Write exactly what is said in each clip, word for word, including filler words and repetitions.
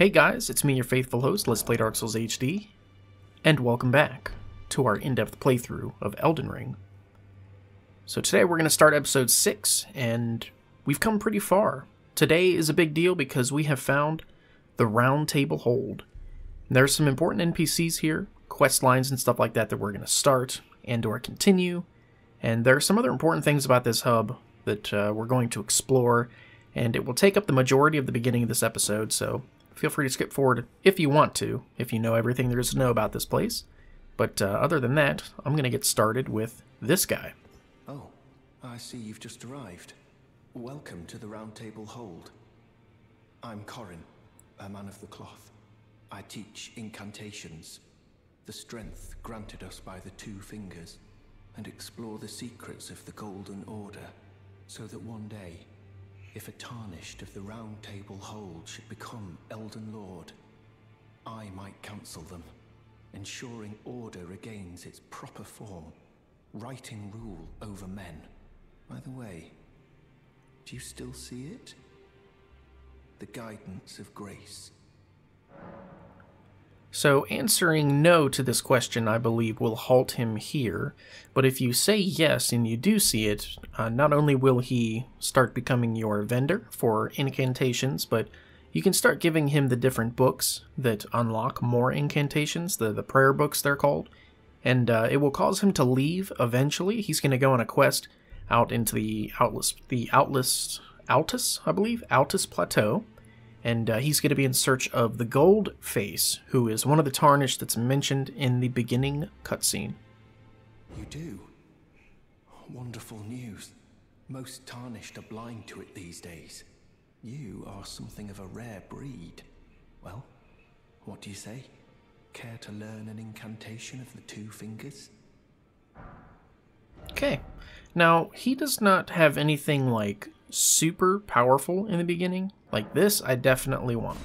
Hey guys, it's me, your faithful host, Let's Play Dark Souls H D, and welcome back to our in-depth playthrough of Elden Ring. So today we're going to start episode six, and we've come pretty far. Today is a big deal because we have found the Roundtable Hold. There are some important N P Cs here, quest lines and stuff like that that we're going to start and or continue, and there are some other important things about this hub that uh, we're going to explore, and it will take up the majority of the beginning of this episode, so feel free to skip forward if you want to, if you know everything there is to know about this place. But uh, other than that, I'm going to get started with this guy. Oh, I see you've just arrived. Welcome to the Roundtable Hold. I'm Corhyn, a man of the cloth. I teach incantations, the strength granted us by the two fingers, and explore the secrets of the Golden Order, so that one day, if a tarnished of the Round Table Hold should become Elden Lord, I might counsel them, ensuring order regains its proper form, righting rule over men. By the way, do you still see it? The guidance of grace. So answering no to this question, I believe, will halt him here, but if you say yes and you do see it, uh, not only will he start becoming your vendor for incantations, but you can start giving him the different books that unlock more incantations, the, the prayer books they're called, and uh, it will cause him to leave eventually. He's going to go on a quest out into the Altus, the Altus, Altus, I believe, Altus Plateau. And uh, he's going to be in search of the Gold Face, who is one of the tarnished that's mentioned in the beginning cutscene. You do? Wonderful news. Most tarnished are blind to it these days. You are something of a rare breed. Well, what do you say? Care to learn an incantation of the two fingers? Okay. Now, he does not have anything like super powerful in the beginning. Like this, I definitely want.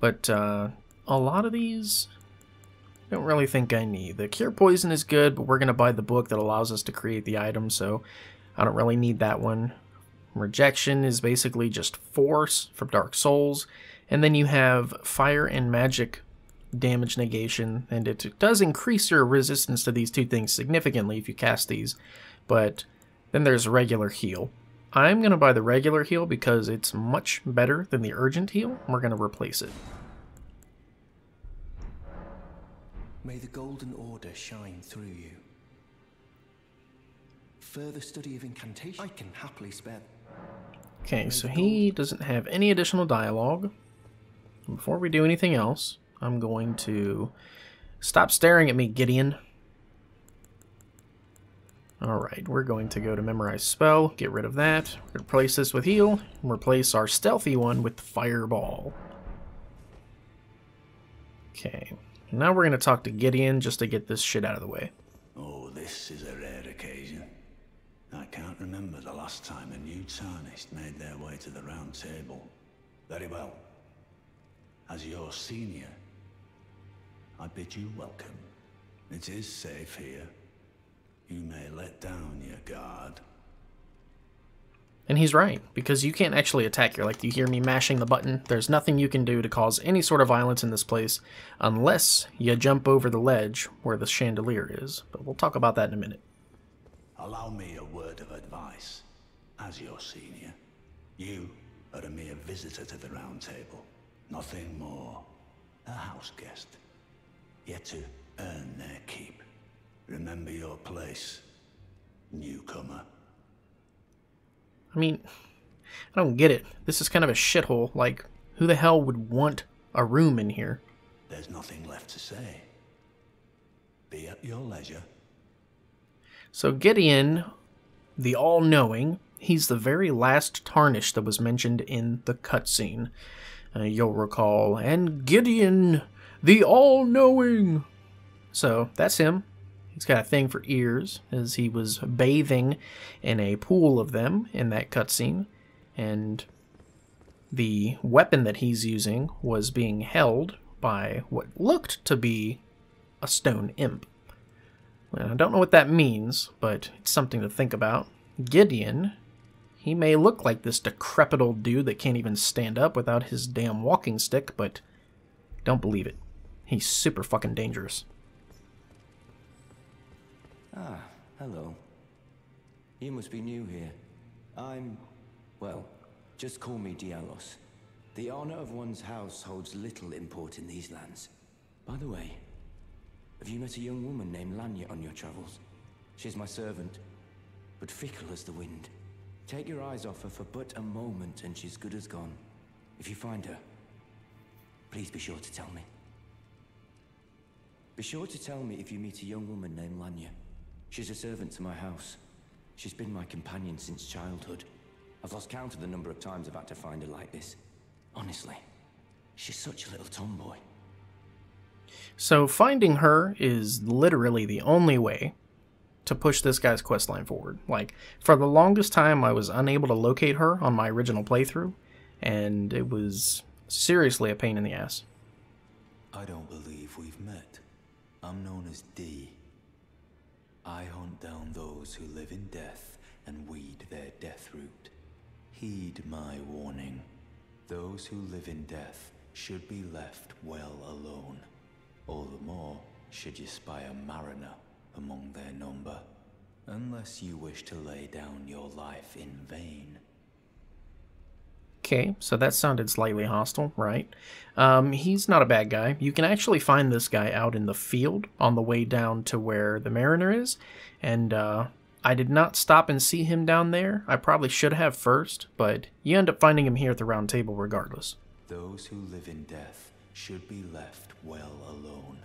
But uh, a lot of these, I don't really think I need. The Cure Poison is good, but we're going to buy the book that allows us to create the item, so I don't really need that one. Rejection is basically just Force from Dark Souls. And then you have Fire and Magic damage negation, and it does increase your resistance to these two things significantly if you cast these. But then there's regular heal. I'm going to buy the regular heal because it's much better than the urgent heal. We're going to replace it. May the Golden Order shine through you. Further study of incantation, I can happily spare. Okay, so he doesn't have any additional dialogue. Before we do anything else, I'm going to stop staring at me, Gideon. Alright, we're going to go to Memorize Spell, get rid of that, replace this with Heal, and replace our stealthy one with Fireball. Okay, now we're going to talk to Gideon just to get this shit out of the way. Oh, this is a rare occasion. I can't remember the last time a new tarnished made their way to the Round Table. Very well. As your senior, I bid you welcome. It is safe here. You may let down your guard. And he's right, because you can't actually attack here. Like, you hear me mashing the button. There's nothing you can do to cause any sort of violence in this place unless you jump over the ledge where the chandelier is. But we'll talk about that in a minute. Allow me a word of advice. As your senior, you are a mere visitor to the Round Table. Nothing more. A house guest. Yet to earn their keep. Remember your place, newcomer. I mean, I don't get it. This is kind of a shithole. Like, who the hell would want a room in here? There's nothing left to say. Be at your leisure. So Gideon, the all-knowing, he's the very last tarnished that was mentioned in the cutscene. Uh, you'll recall. And Gideon, the all-knowing. So that's him. He's got a thing for ears, as he was bathing in a pool of them in that cutscene, and the weapon that he's using was being held by what looked to be a stone imp. Well, I don't know what that means, but it's something to think about. Gideon, He may look like this decrepit old dude that can't even stand up without his damn walking stick, but don't believe it. He's super fucking dangerous. Ah, hello. You must be new here. I'm... well, just call me Dialos. The honor of one's house holds little import in these lands. By the way, have you met a young woman named Lanya on your travels? She's my servant, but fickle as the wind. Take your eyes off her for but a moment and she's good as gone. If you find her, please be sure to tell me. Be sure to tell me if you meet a young woman named Lanya. She's a servant to my house. She's been my companion since childhood. I've lost count of the number of times I've had to find her like this. Honestly, she's such a little tomboy. So finding her is literally the only way to push this guy's questline forward. Like, for the longest time, I was unable to locate her on my original playthrough, and it was seriously a pain in the ass. I don't believe we've met. I'm known as D. I hunt down those who live in death and weed their death root. Heed my warning. Those who live in death should be left well alone. All the more should you spy a mariner among their number, unless you wish to lay down your life in vain. Okay, so that sounded slightly hostile, right? Um, he's not a bad guy. You can actually find this guy out in the field on the way down to where the mariner is, and uh, I did not stop and see him down there. I probably should have first, but you end up finding him here at the round table regardless. Those who live in death should be left well alone.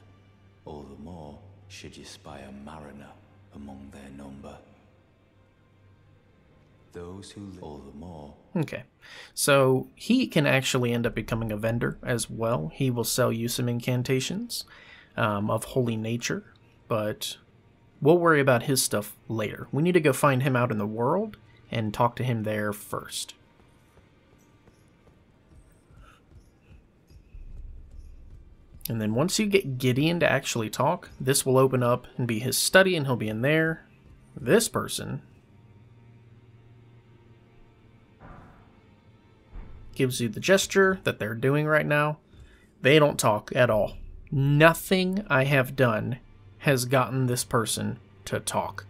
All the more should you spy a mariner among their number. Those who all the more. Okay, so he can actually end up becoming a vendor as well. He will sell you some incantations um, of holy nature, but we'll worry about his stuff later. We need to go find him out in the world and talk to him there first. And then once you get Gideon to actually talk, this will open up and be his study, and he'll be in there. This person gives you the gesture that they're doing right now. They don't talk at all. Nothing I have done has gotten this person to talk.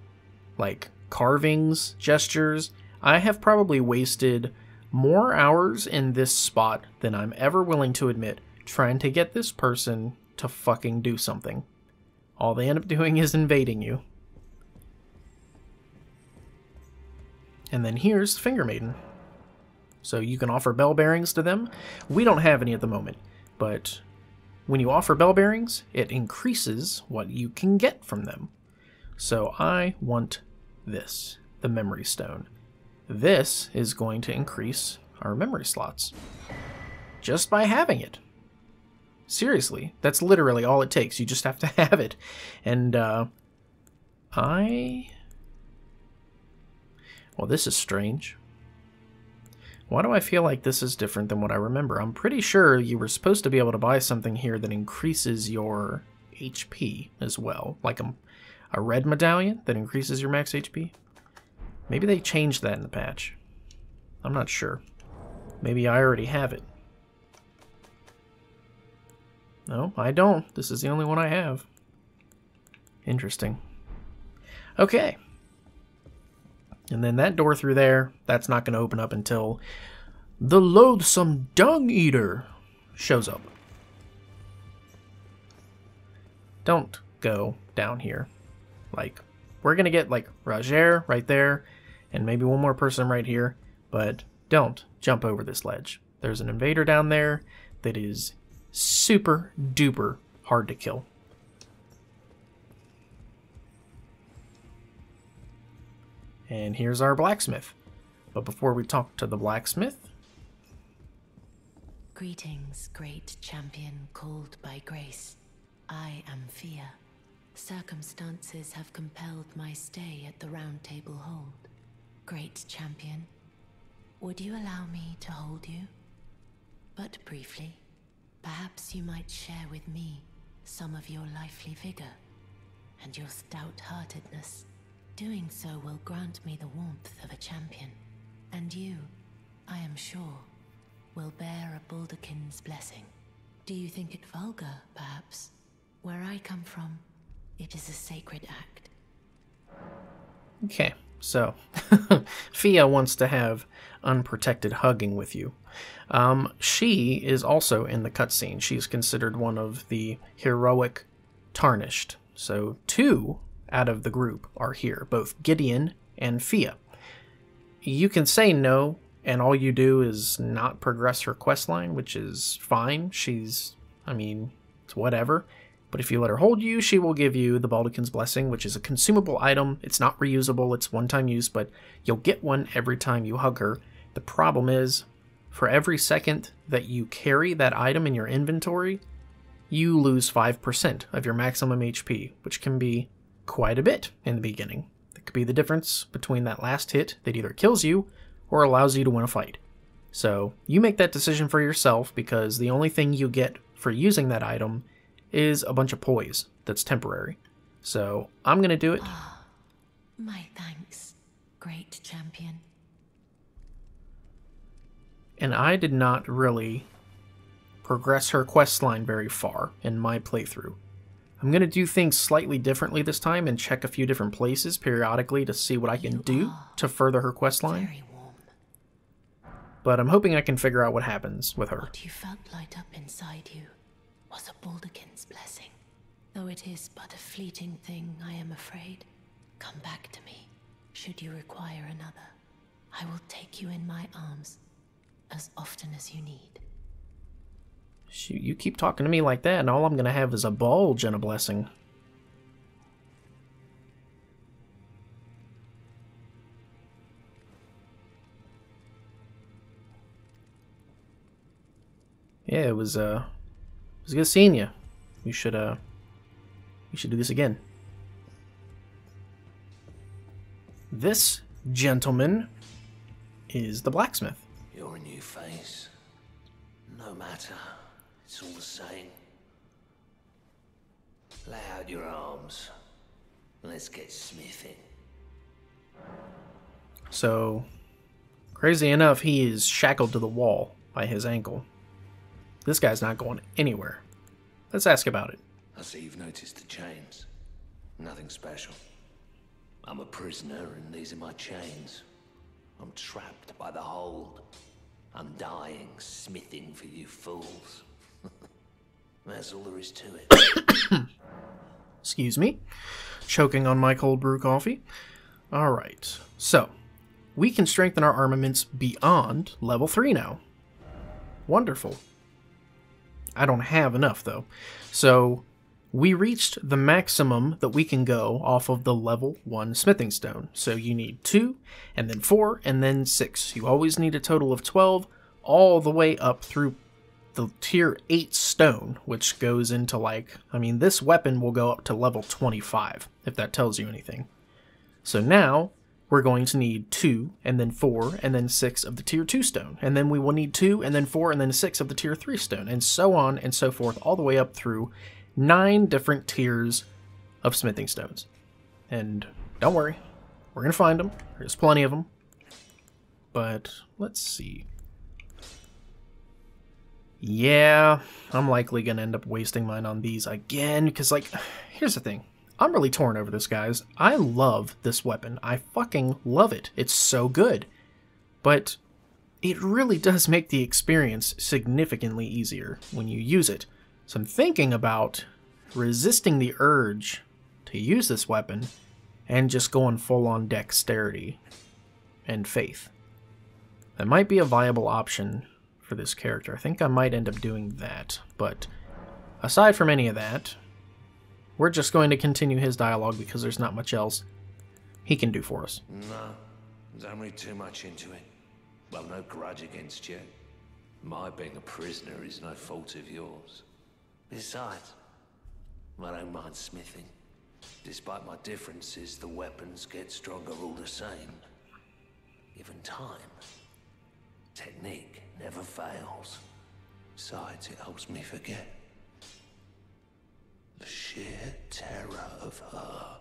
Like carvings, gestures. I have probably wasted more hours in this spot than I'm ever willing to admit, trying to get this person to fucking do something. All they end up doing is invading you. And then here's the Finger Maiden. So you can offer bell bearings to them. We don't have any at the moment, but when you offer bell bearings, it increases what you can get from them. So I want this, the memory stone. This is going to increase our memory slots just by having it. Seriously, that's literally all it takes. You just have to have it. And, uh, I... well, this is strange. Why do I feel like this is different than what I remember? I'm pretty sure you were supposed to be able to buy something here that increases your H P as well. Like a, a red medallion that increases your max H P. Maybe they changed that in the patch. I'm not sure. Maybe I already have it. No, I don't. This is the only one I have. Interesting. Okay. And then that door through there, that's not going to open up until the loathsome dung eater shows up. Don't go down here. Like, we're going to get, like, Roger right there, and maybe one more person right here, but don't jump over this ledge. There's an invader down there that is super duper hard to kill. And here's our blacksmith. But before we talk to the blacksmith, greetings, great champion called by grace. I am Fia. Circumstances have compelled my stay at the Roundtable Hold. Great champion, would you allow me to hold you? But briefly. Perhaps you might share with me some of your lively vigor and your stout-heartedness. Doing so will grant me the warmth of a champion. And you, I am sure, will bear a Baldachin's blessing. Do you think it vulgar, perhaps? Where I come from, it is a sacred act. Okay, so Fia wants to have unprotected hugging with you. Um, she is also in the cutscene. She's considered one of the heroic tarnished. So two out of the group are here, both Gideon and Fia. You can say no, and all you do is not progress her questline, which is fine. She's, I mean, it's whatever. But if you let her hold you, she will give you the Baldachin's Blessing, which is a consumable item. It's not reusable, it's one-time use, but you'll get one every time you hug her. The problem is, for every second that you carry that item in your inventory, you lose five percent of your maximum H P, which can be quite a bit in the beginning. That could be the difference between that last hit that either kills you or allows you to win a fight. So you make that decision for yourself, because the only thing you get for using that item is a bunch of poise that's temporary. So I'm gonna do it. Oh, my thanks, great champion. And I did not really progress her questline very far in my playthrough. I'm gonna do things slightly differently this time and check a few different places periodically to see what I can you do to further her questline. But I'm hoping I can figure out what happens with her. What you felt light up inside you was a Baldachin's blessing. Though it is but a fleeting thing, I am afraid. Come back to me, should you require another. I will take you in my arms as often as you need. Shoot, you keep talking to me like that, and all I'm gonna have is a bulge and a blessing. Yeah, it was, uh... It was good seeing you. We should, uh, we should do this again. This gentleman is the blacksmith. Your new face. No matter. It's all the same. Lay out your arms. Let's get smithing. So, crazy enough, he is shackled to the wall by his ankle. This guy's not going anywhere. Let's ask about it. I see you've noticed the chains. Nothing special. I'm a prisoner and these are my chains. I'm trapped by the hold. I'm dying, smithing for you fools. That's all there is to it. Excuse me. Choking on my cold brew coffee. All right. So, we can strengthen our armaments beyond level three now. Wonderful. I don't have enough, though. So we reached the maximum that we can go off of the level one smithing stone. So you need two, and then four, and then six. You always need a total of twelve, all the way up through the tier eight stone, which goes into, like, I mean, this weapon will go up to level twenty-five, if that tells you anything. So now we're going to need two, and then four, and then six of the tier two stone. And then we will need two, and then four, and then six of the tier three stone, and so on and so forth, all the way up through nine different tiers of smithing stones. And don't worry, we're gonna find them. There's plenty of them. But let's see. Yeah, I'm likely gonna end up wasting mine on these again, because, like, here's the thing. I'm really torn over this, guys. I love this weapon. I fucking love it. It's so good. But it really does make the experience significantly easier when you use it. So I'm thinking about resisting the urge to use this weapon and just going full-on dexterity and faith. That might be a viable option for this character. I think I might end up doing that. But aside from any of that, we're just going to continue his dialogue because there's not much else he can do for us. No, don't read too much into it. Well, no grudge against you. My being a prisoner is no fault of yours. Besides, I don't mind smithing. Despite my differences, the weapons get stronger all the same. Given time, technique never fails. Besides, it helps me forget. The sheer terror of her.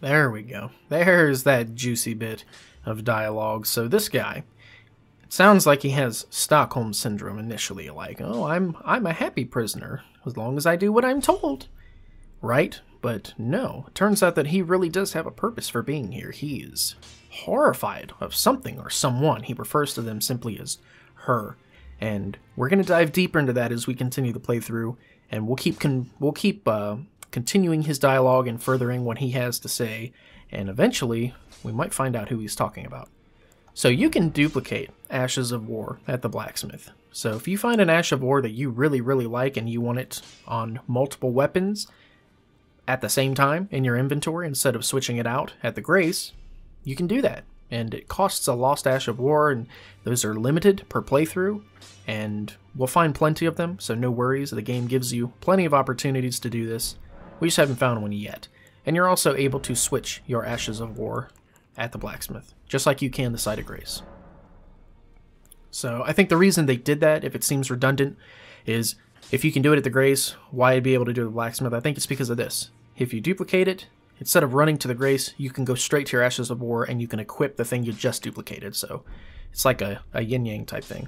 There we go. There's that juicy bit of dialogue. So this guy, it sounds like he has Stockholm Syndrome initially. Like, oh, I'm, I'm a happy prisoner as long as I do what I'm told. Right? But no. It turns out that he really does have a purpose for being here. He is horrified of something or someone. He refers to them simply as her. And we're going to dive deeper into that as we continue the playthrough. And we'll keep, con we'll keep, uh... continuing his dialogue and furthering what he has to say, and eventually we might find out who he's talking about. So you can duplicate Ashes of War at the blacksmith. So if you find an Ash of War that you really, really like and you want it on multiple weapons at the same time in your inventory instead of switching it out at the Grace, you can do that. And it costs a lost Ash of War, and those are limited per playthrough, and we'll find plenty of them, so no worries. The game gives you plenty of opportunities to do this. We just haven't found one yet. And you're also able to switch your Ashes of War at the blacksmith, just like you can the Site of Grace. So I think the reason they did that, if it seems redundant, is if you can do it at the Grace, why be able to do the blacksmith? I think it's because of this. If you duplicate it, instead of running to the Grace, you can go straight to your Ashes of War and you can equip the thing you just duplicated. So it's like a, a yin-yang type thing.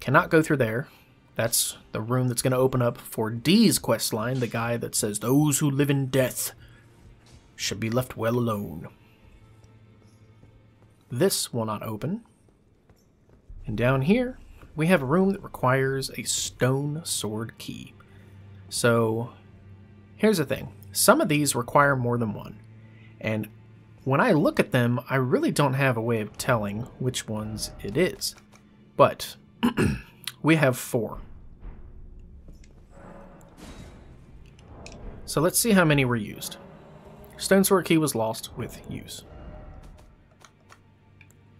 Cannot go through there. That's the room that's going to open up for D's questline, the guy that says, "Those who live in death should be left well alone." This will not open. And down here, we have a room that requires a stone sword key. So, here's the thing. Some of these require more than one. And when I look at them, I really don't have a way of telling which ones it is. But we have four. So let's see how many were used. Stone Sword Key was lost with use.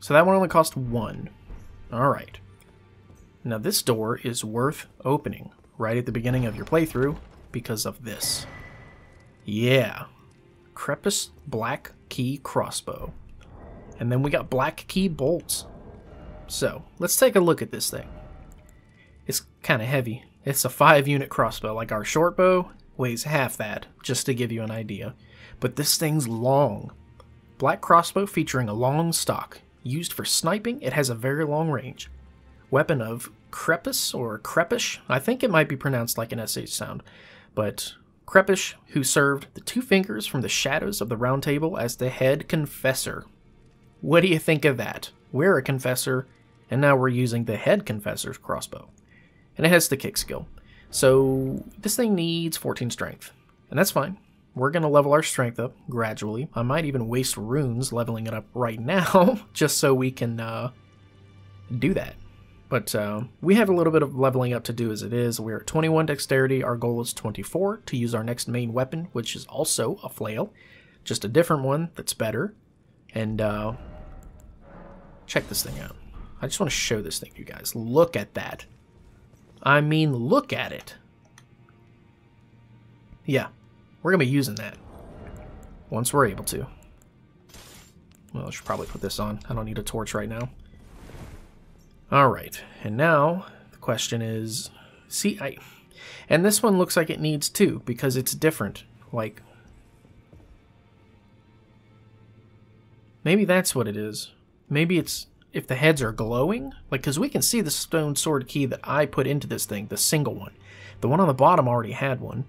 So that one only cost one. Alright. Now this door is worth opening right at the beginning of your playthrough because of this. Yeah. Crepus Black Key Crossbow. And then we got Black Key Bolts. So let's take a look at this thing. It's kind of heavy. It's a five unit crossbow. Like our short bow weighs half that, just to give you an idea. But this thing's long. Black crossbow featuring a long stock. Used for sniping, it has a very long range. Weapon of Crepus or Crepish. I think it might be pronounced like an S H sound. But Crepish, who served the two fingers from the shadows of the Round Table as the head confessor. What do you think of that? We're a confessor, and now we're using the head confessor's crossbow. And it has the kick skill. So this thing needs fourteen strength. And that's fine. We're going to level our strength up gradually. I might even waste runes leveling it up right now just so we can uh, do that. But uh, we have a little bit of leveling up to do as it is. We're at twenty-one dexterity. Our goal is twenty-four to use our next main weapon, which is also a flail. Just a different one that's better. And uh, check this thing out. I just want to show this thing to you guys. Look at that. I mean, look at it. Yeah, we're going to be using that once we're able to. Well, I should probably put this on. I don't need a torch right now. All right, and now the question is, see, I, and this one looks like it needs two because it's different. Like, maybe that's what it is. Maybe it's, if the heads are glowing, like, because we can see the stone sword key that I put into this thing, the single one. The one on the bottom already had one.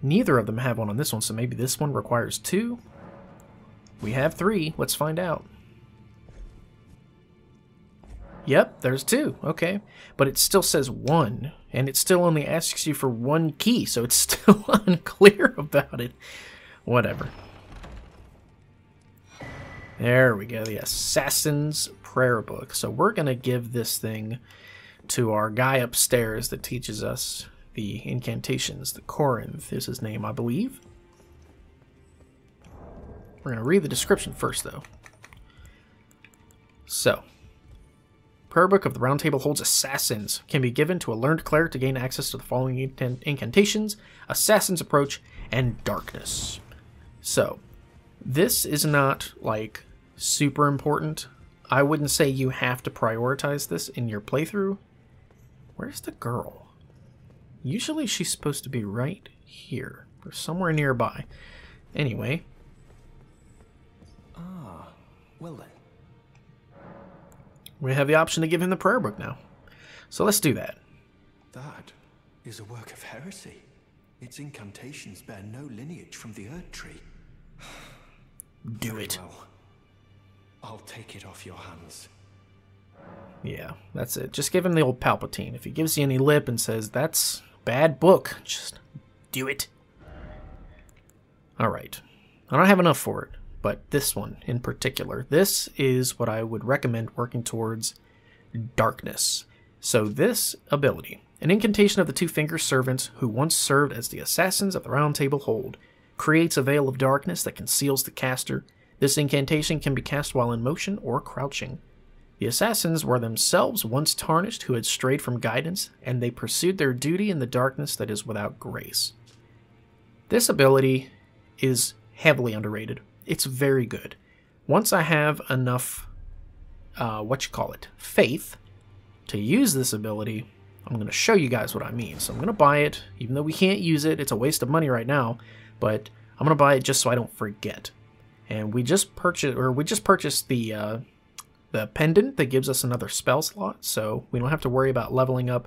Neither of them have one on this one, so maybe this one requires two. We have three. Let's find out. Yep, there's two. Okay. But it still says one, and it still only asks you for one key, so it's still unclear about it. Whatever. There we go, the Assassin's Prayer Book. So we're going to give this thing to our guy upstairs that teaches us the incantations. The Corhyn is his name, I believe. We're going to read the description first, though. So, Prayer Book of the Round Table holds assassins. Can be given to a learned cleric to gain access to the following incantations: Assassin's Approach and Darkness. So, this is not, like, super important. I wouldn't say you have to prioritize this in your playthrough. Where's the girl? Usually she's supposed to be right here, or somewhere nearby. Anyway. Ah, well then. We have the option to give him the prayer book now. So let's do that. That is a work of heresy. Its incantations bear no lineage from the Erd Tree. Do Very it. Well. I'll take it off your hands. Yeah, that's it. Just give him the old Palpatine. If he gives you any lip and says, that's bad book, just do it. Alright. I don't have enough for it, but this one in particular. This is what I would recommend working towards: darkness. So this ability, an incantation of the two finger servants who once served as the assassins of the Roundtable Hold, creates a veil of darkness that conceals the caster. This incantation can be cast while in motion or crouching. The assassins were themselves once tarnished who had strayed from guidance, and they pursued their duty in the darkness that is without grace. This ability is heavily underrated. It's very good. Once I have enough, uh, what you call it, faith to use this ability, I'm going to show you guys what I mean. So I'm going to buy it, even though we can't use it. It's a waste of money right now, but I'm going to buy it just so I don't forget. And we just purchased, or we just purchased the uh, the pendant that gives us another spell slot, so we don't have to worry about leveling up,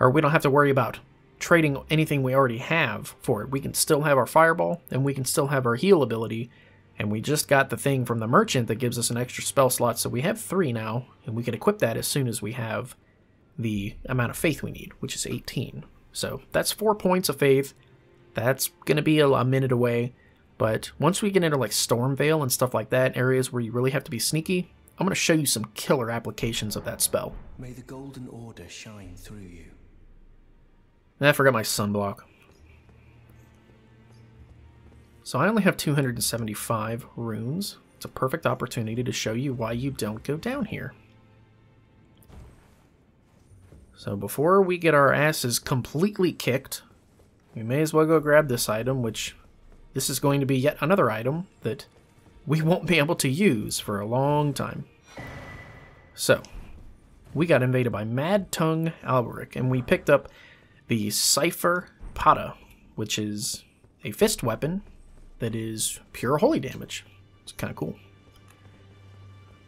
or we don't have to worry about trading anything we already have for it. We can still have our fireball, and we can still have our heal ability, and we just got the thing from the merchant that gives us an extra spell slot, so we have three now, and we can equip that as soon as we have the amount of faith we need, which is eighteen. So that's four points of faith. That's going to be a, a minute away. But once we get into like Stormveil and stuff like that, areas where you really have to be sneaky, I'm going to show you some killer applications of that spell. May the golden order shine through you. And I forgot my sunblock. So I only have two hundred seventy-five runes. It's a perfect opportunity to show you why you don't go down here. So before we get our asses completely kicked, we may as well go grab this item, which... this is going to be yet another item that we won't be able to use for a long time. So, we got invaded by Mad Tongue Alberic, and we picked up the Cypher Pata, which is a fist weapon that is pure holy damage. It's kind of cool.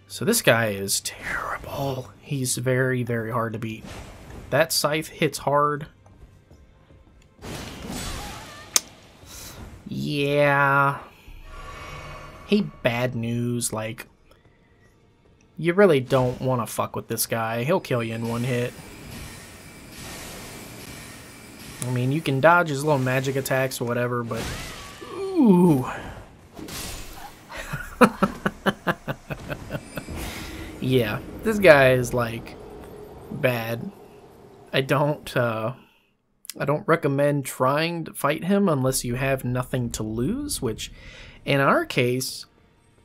So this guy is terrible. He's very, very hard to beat. That scythe hits hard. Yeah, he bad news, like, you really don't want to fuck with this guy. He'll kill you in one hit. I mean, you can dodge his little magic attacks or whatever, but, ooh. Yeah, this guy is, like, bad. I don't, uh... I don't recommend trying to fight him unless you have nothing to lose, which in our case,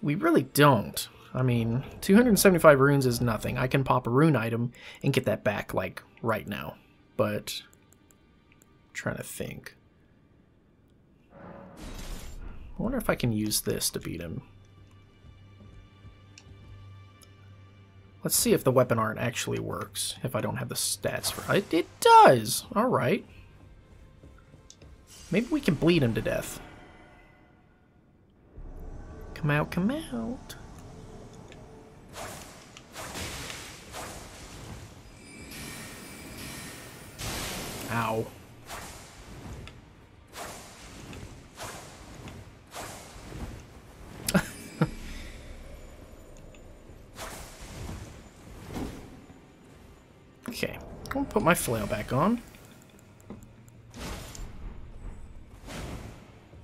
we really don't. I mean, two hundred seventy-five runes is nothing. I can pop a rune item and get that back, like, right now. But, I'm trying to think. I wonder if I can use this to beat him. Let's see if the weapon art actually works, if I don't have the stats for it. It does! Alright. Maybe we can bleed him to death. Come out, come out. Ow. Okay, I'm gonna put my flail back on.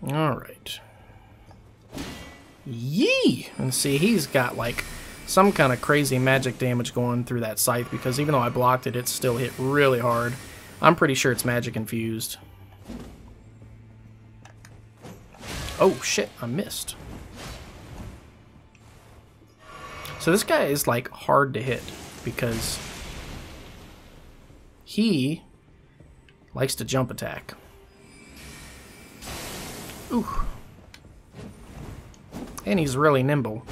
All right. Yee! And see, he's got like some kind of crazy magic damage going through that scythe, because even though I blocked it, it still hit really hard. I'm pretty sure it's magic infused. Oh shit, I missed. So this guy is like hard to hit because he likes to jump attack. Ooh. And he's really nimble.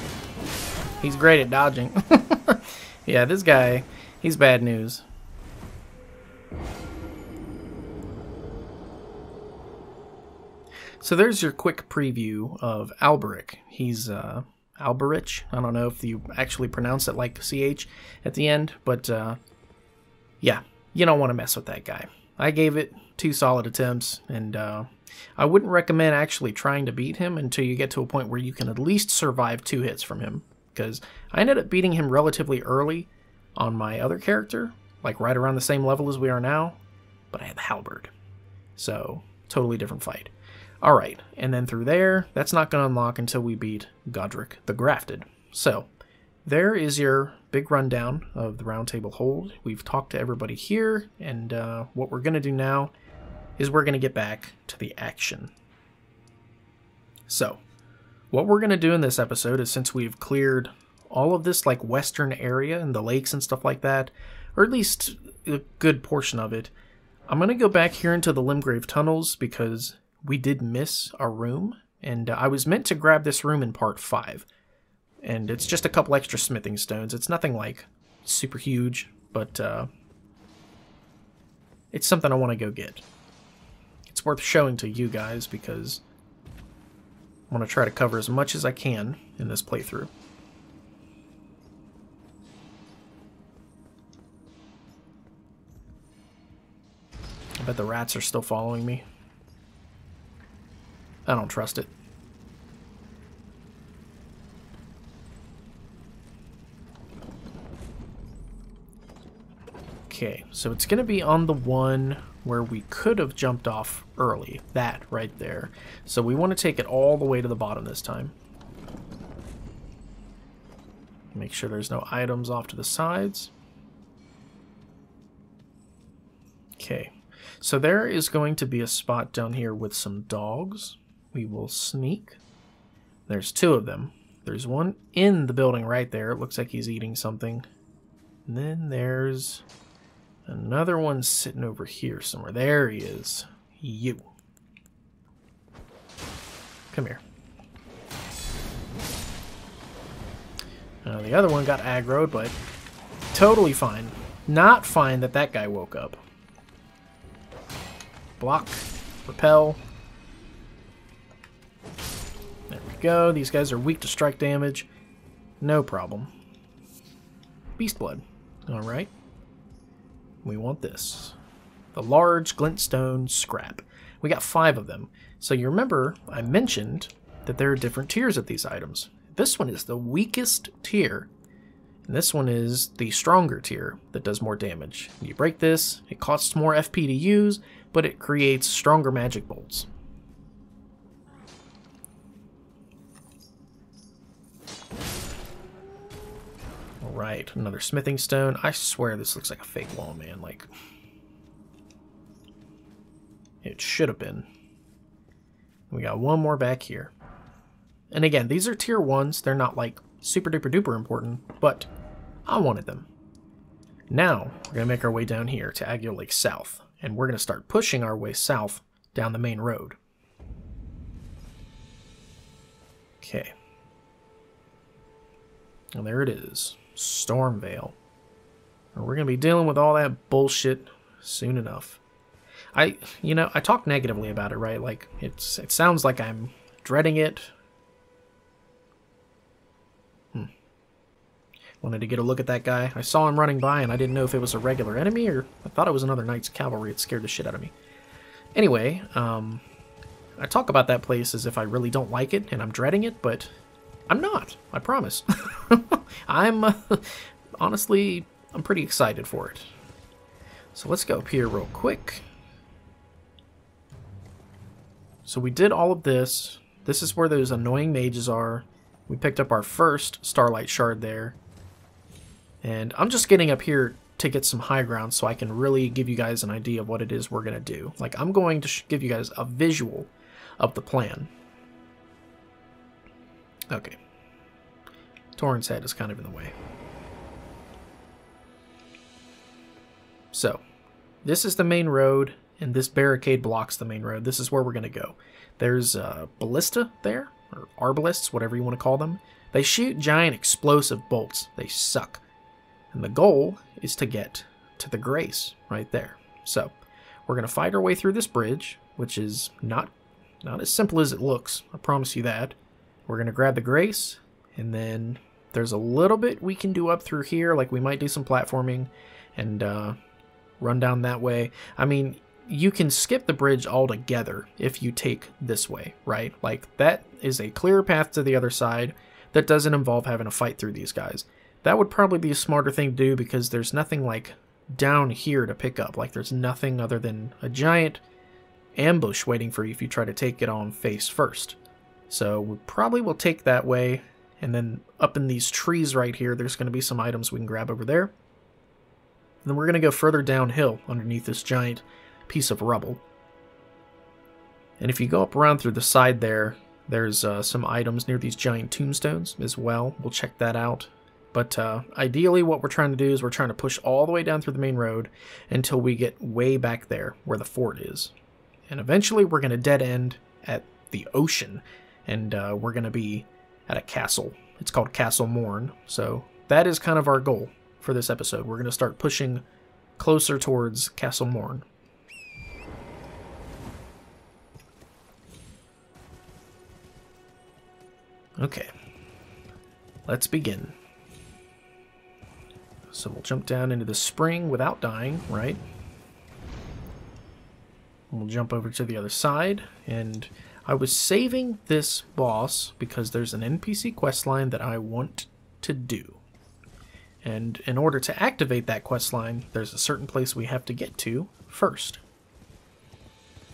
He's great at dodging. Yeah, this guy, he's bad news. So there's your quick preview of Alberic. He's uh, Alberic. I don't know if you actually pronounce it like the C H at the end, but uh, yeah, you don't want to mess with that guy. I gave it two solid attempts, and uh, I wouldn't recommend actually trying to beat him until you get to a point where you can at least survive two hits from him, because I ended up beating him relatively early on my other character, like right around the same level as we are now, but I had the halberd, so totally different fight. All right, and then through there, that's not going to unlock until we beat Godric the Grafted. So there is your big rundown of the Roundtable Hold. We've talked to everybody here, and uh, what we're going to do now is we're going to get back to the action. So what we're going to do in this episode is, since we've cleared all of this like western area and the lakes and stuff like that, or at least a good portion of it, I'm going to go back here into the Limgrave tunnels because we did miss a room, and uh, I was meant to grab this room in part five. And it's just a couple extra smithing stones. It's nothing like super huge, but uh, it's something I want to go get. It's worth showing to you guys because I want to try to cover as much as I can in this playthrough. I bet the rats are still following me. I don't trust it. Okay, so it's going to be on the one where we could have jumped off early. That right there. So we want to take it all the way to the bottom this time. Make sure there's no items off to the sides. Okay, so there is going to be a spot down here with some dogs. We will sneak. There's two of them. There's one in the building right there. It looks like he's eating something. And then there's another one sitting over here somewhere. There he is. You. Come here. Now the other one got aggroed, but totally fine. Not fine that that guy woke up. Block. Repel. There we go. These guys are weak to strike damage. No problem. Beast blood. Alright. We want this. The large glintstone scrap. We got five of them. So you remember I mentioned that there are different tiers of these items. This one is the weakest tier. And this one is the stronger tier that does more damage. You break this, it costs more F P to use, but it creates stronger magic bolts. Right, another smithing stone. I swear this looks like a fake wall, man. Like, it should have been. We got one more back here. And again, these are tier ones. They're not like super duper duper important, but I wanted them. Now, we're going to make our way down here to Agheel Lake South, and we're going to start pushing our way south down the main road. Okay. And there it is. Stormveil. We're going to be dealing with all that bullshit soon enough. I, you know, I talk negatively about it, right? Like, it's it sounds like I'm dreading it. Hmm. Wanted to get a look at that guy. I saw him running by, and I didn't know if it was a regular enemy, or I thought it was another Knights Cavalry. It scared the shit out of me. Anyway, um, I talk about that place as if I really don't like it, and I'm dreading it, but I'm not. I promise. I'm, uh, honestly, I'm pretty excited for it. So let's go up here real quick. So we did all of this. This is where those annoying mages are. We picked up our first Starlight Shard there. And I'm just getting up here to get some high ground so I can really give you guys an idea of what it is we're going to do. Like, I'm going to sh- give you guys a visual of the plan. Okay. Torrent's head is kind of in the way. So, this is the main road, and this barricade blocks the main road. This is where we're going to go. There's a ballista there, or arbalists, whatever you want to call them. They shoot giant explosive bolts. They suck. And the goal is to get to the grace right there. So, we're going to fight our way through this bridge, which is not Not as simple as it looks, I promise you that. We're going to grab the Grace, and then there's a little bit we can do up through here, like we might do some platforming and uh, run down that way. I mean, you can skip the bridge altogether if you take this way, right? Like, that is a clear path to the other side that doesn't involve having a fight through these guys. That would probably be a smarter thing to do, because there's nothing, like, down here to pick up. Like, there's nothing other than a giant ambush waiting for you if you try to take it on face first. So we probably will take that way, and then up in these trees right here, there's going to be some items we can grab over there. And then we're going to go further downhill underneath this giant piece of rubble. And if you go up around through the side there, there's uh, some items near these giant tombstones as well. We'll check that out. But uh, ideally what we're trying to do is we're trying to push all the way down through the main road until we get way back there where the fort is. And eventually we're going to dead end at the ocean, and uh, we're going to be at a castle. It's called Castle Morne. So that is kind of our goal for this episode. We're going to start pushing closer towards Castle Morne. Okay, let's begin. So we'll jump down into the spring without dying, right? We'll jump over to the other side, and I was saving this boss because there's an N P C questline that I want to do. And in order to activate that questline, there's a certain place we have to get to first.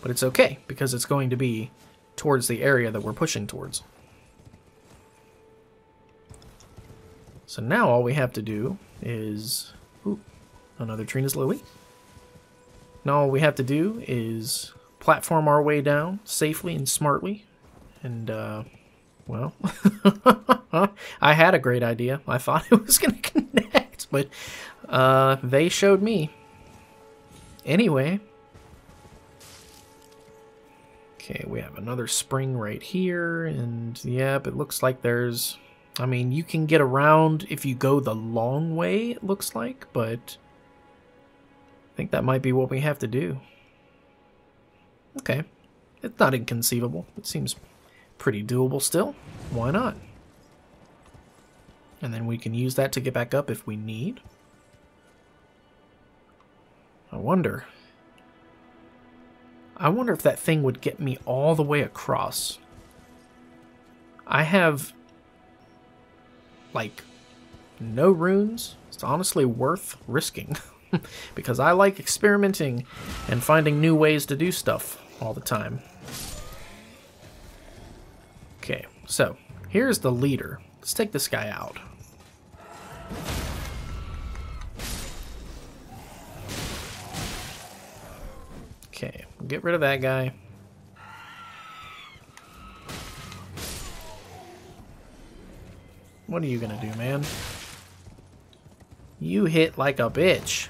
But it's okay, because it's going to be towards the area that we're pushing towards. So now all we have to do is... Ooh, another Trina's Lily. Now all we have to do is platform our way down safely and smartly. And, uh, well, I had a great idea. I thought it was going to connect, but uh, they showed me. Anyway. Okay, we have another spring right here. And, yep, it looks like there's... I mean, you can get around if you go the long way, it looks like, but I think that might be what we have to do. Okay. It's not inconceivable. It seems pretty doable still. Why not? And then we can use that to get back up if we need. I wonder. I wonder if that thing would get me all the way across. I have... like, no runes. It's honestly worth risking, because I like experimenting and finding new ways to do stuff all the time. Okay, so here's the leader. Let's take this guy out. Okay, we'll get rid of that guy. What are you gonna do, man? You hit like a bitch.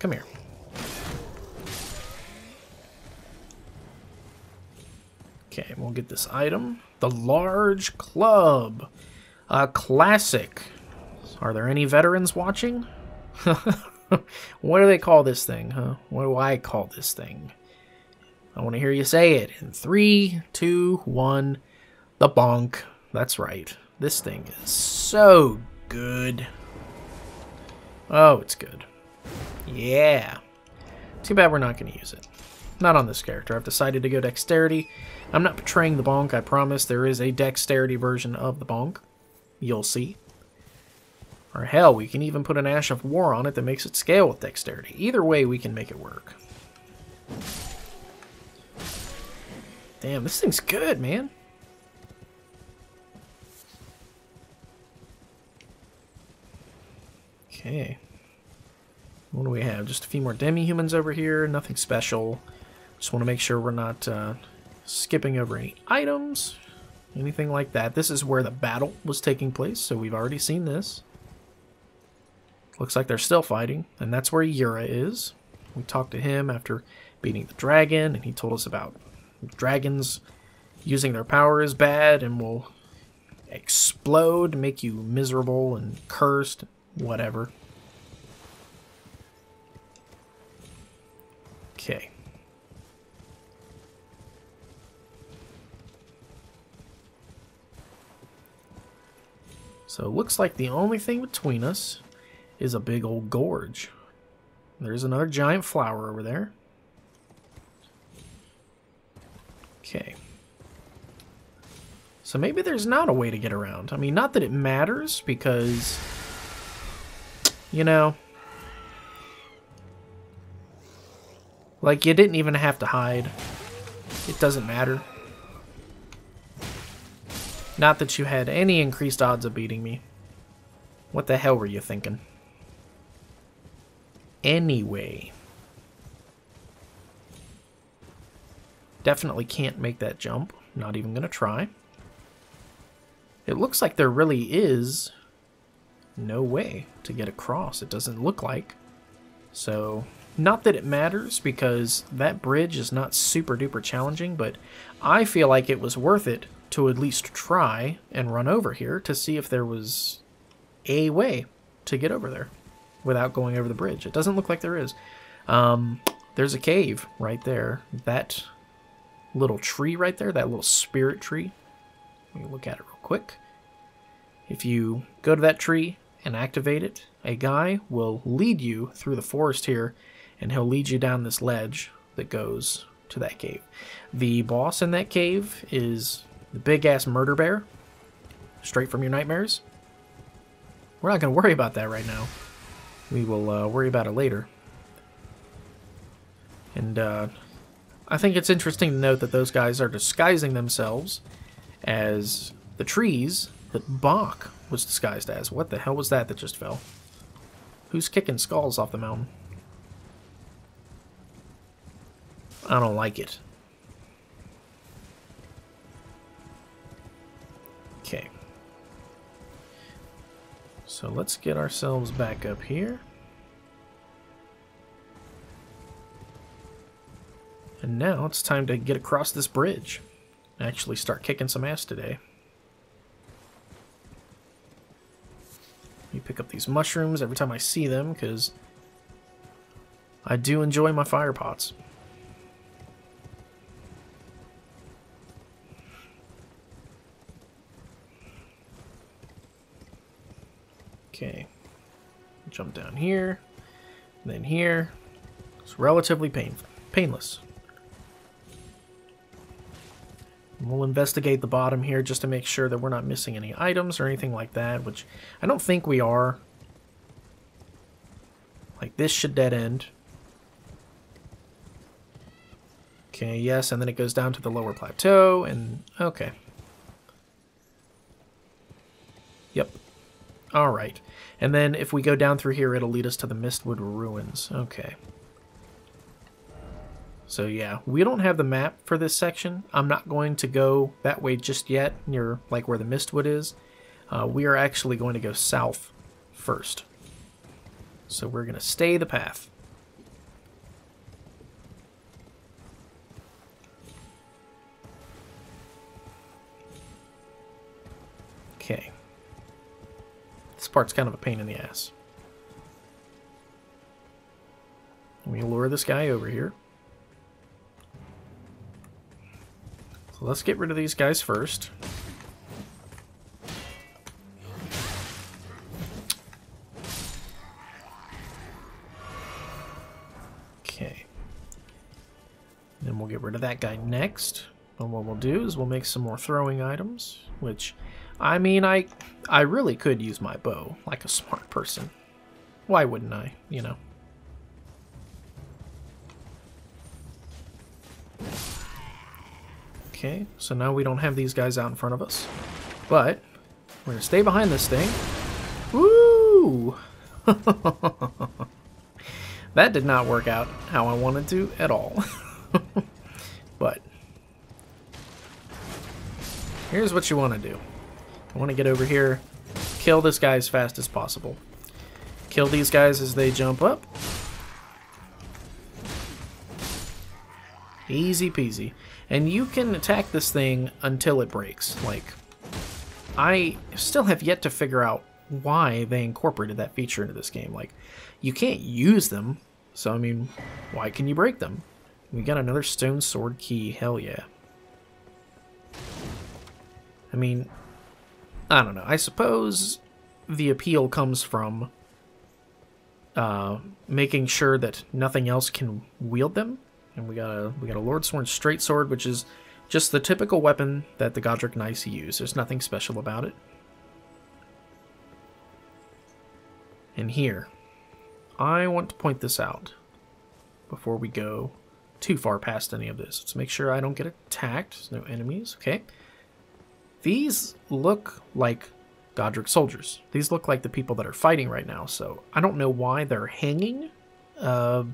Come here. Okay, we'll get this item. The large club. A classic. Are there any veterans watching? What do they call this thing, huh? What do I call this thing? I want to hear you say it. In three, two, one. The bonk. That's right. This thing is so good. Oh, it's good. Yeah. Too bad we're not going to use it. Not on this character. I've decided to go dexterity. I'm not betraying the bonk, I promise. There is a dexterity version of the bonk. You'll see. Or hell, we can even put an Ash of War on it that makes it scale with dexterity. Either way, we can make it work. Damn, this thing's good, man. Okay, what do we have? Just a few more demi-humans over here, nothing special. Just want to make sure we're not uh, skipping over any items, anything like that. This is where the battle was taking place, so we've already seen this. Looks like they're still fighting, and that's where Yura is. We talked to him after beating the dragon, and he told us about dragons using their power is bad and will explode, make you miserable and cursed. Whatever. Okay. So it looks like the only thing between us is a big old gorge. There's another giant flower over there. Okay. So maybe there's not a way to get around. I mean, not that it matters, because, you know, like, you didn't even have to hide. It doesn't matter. Not that you had any increased odds of beating me. What the hell were you thinking? Anyway. Definitely can't make that jump. Not even gonna try. It looks like there really is no way to get across. It doesn't look like. So, not that it matters, because that bridge is not super duper challenging, but I feel like it was worth it to at least try and run over here to see if there was a way to get over there without going over the bridge. It doesn't look like there is. Um, there's a cave right there. That little tree right there, that little spirit tree. Let me look at it real quick. If you go to that tree and activate it, a guy will lead you through the forest here, and he'll lead you down this ledge that goes to that cave. The boss in that cave is the big-ass murder bear, straight from your nightmares. We're not going to worry about that right now. We will uh, worry about it later. And uh, I think it's interesting to note that those guys are disguising themselves as the trees that Bach was disguised as. What the hell was that that just fell? Who's kicking skulls off the mountain? I don't like it. Okay. So let's get ourselves back up here. And now it's time to get across this bridge. Actually start kicking some ass today. You pick up these mushrooms every time I see them, because I do enjoy my fire pots. Okay, jump down here, then here. It's relatively painful, painless. And we'll investigate the bottom here just to make sure that we're not missing any items or anything like that, which I don't think we are. Like, this should dead end. Okay, yes, and then it goes down to the lower plateau, and okay. Yep. Alright, and then if we go down through here, it'll lead us to the Mistwood Ruins. Okay. So yeah, we don't have the map for this section. I'm not going to go that way just yet, near like where the Mistwood is. Uh, we are actually going to go south first. So we're going to stay the path. Okay. This part's kind of a pain in the ass. Let me lure this guy over here. So let's get rid of these guys first. Okay. Then we'll get rid of that guy next. And what we'll do is we'll make some more throwing items, which, I mean, I I really could use my bow like a smart person. Why wouldn't I, you know? Okay, so now we don't have these guys out in front of us. But we're going to stay behind this thing. Woo! That did not work out how I wanted to at all. But here's what you want to do. I want to get over here, kill this guy as fast as possible. Kill these guys as they jump up. Easy peasy. And you can attack this thing until it breaks. Like, I still have yet to figure out why they incorporated that feature into this game. Like, you can't use them, so I mean, why can you break them? We got another stone sword key, hell yeah. I mean, I don't know. I suppose the appeal comes from uh, making sure that nothing else can wield them. And we got a we got a Lord Sworn Straight Sword, which is just the typical weapon that the Godric Knights use. There's nothing special about it. And here, I want to point this out before we go too far past any of this. Let's make sure I don't get attacked. There's no enemies. Okay. These look like Godric soldiers. These look like the people that are fighting right now, so I don't know why they're hanging. Uh,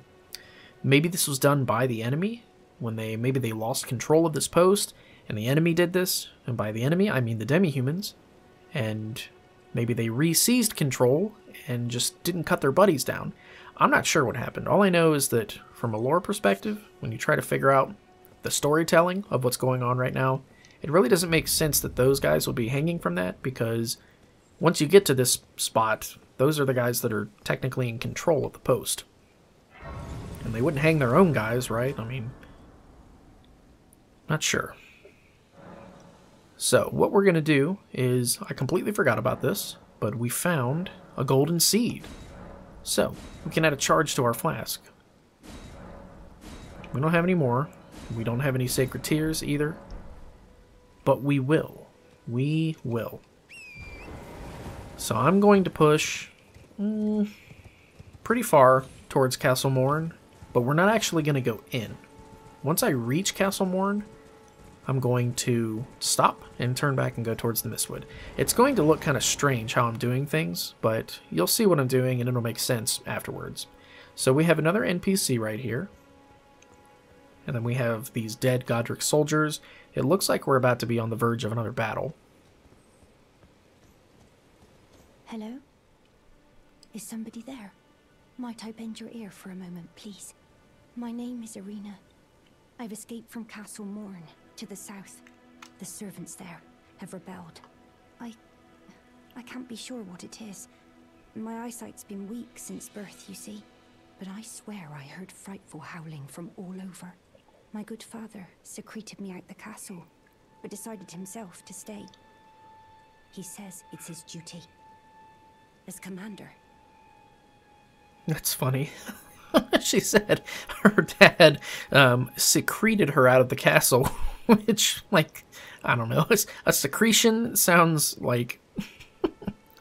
maybe this was done by the enemy when they maybe they lost control of this post, and the enemy did this. And by the enemy, I mean the demi-humans. And maybe they re-seized control and just didn't cut their buddies down. I'm not sure what happened. All I know is that from a lore perspective, when you try to figure out the storytelling of what's going on right now, it really doesn't make sense that those guys will be hanging from that, because once you get to this spot, those are the guys that are technically in control of the post. And they wouldn't hang their own guys, right? I mean, not sure. So what we're going to do is, I completely forgot about this, but we found a golden seed. So we can add a charge to our flask. We don't have any more. We don't have any sacred tears either. But we will. We will. So I'm going to push mm, pretty far towards Castle Morne, but we're not actually going to go in. Once I reach Castle Morne, I'm going to stop and turn back and go towards the Mistwood. It's going to look kind of strange how I'm doing things, but you'll see what I'm doing and it'll make sense afterwards. So we have another N P C right here. And then we have these dead Godric soldiers. It looks like we're about to be on the verge of another battle. Hello? Is somebody there? Might I bend your ear for a moment, please? My name is Irina. I've escaped from Castle Morne to the south. The servants there have rebelled. I... I can't be sure what it is. My eyesight's been weak since birth, you see. But I swear I heard frightful howling from all over. My good father secreted me out the castle, but decided himself to stay. He says it's his duty. As commander. That's funny. She said her dad um, secreted her out of the castle, which, like, I don't know. A secretion sounds like...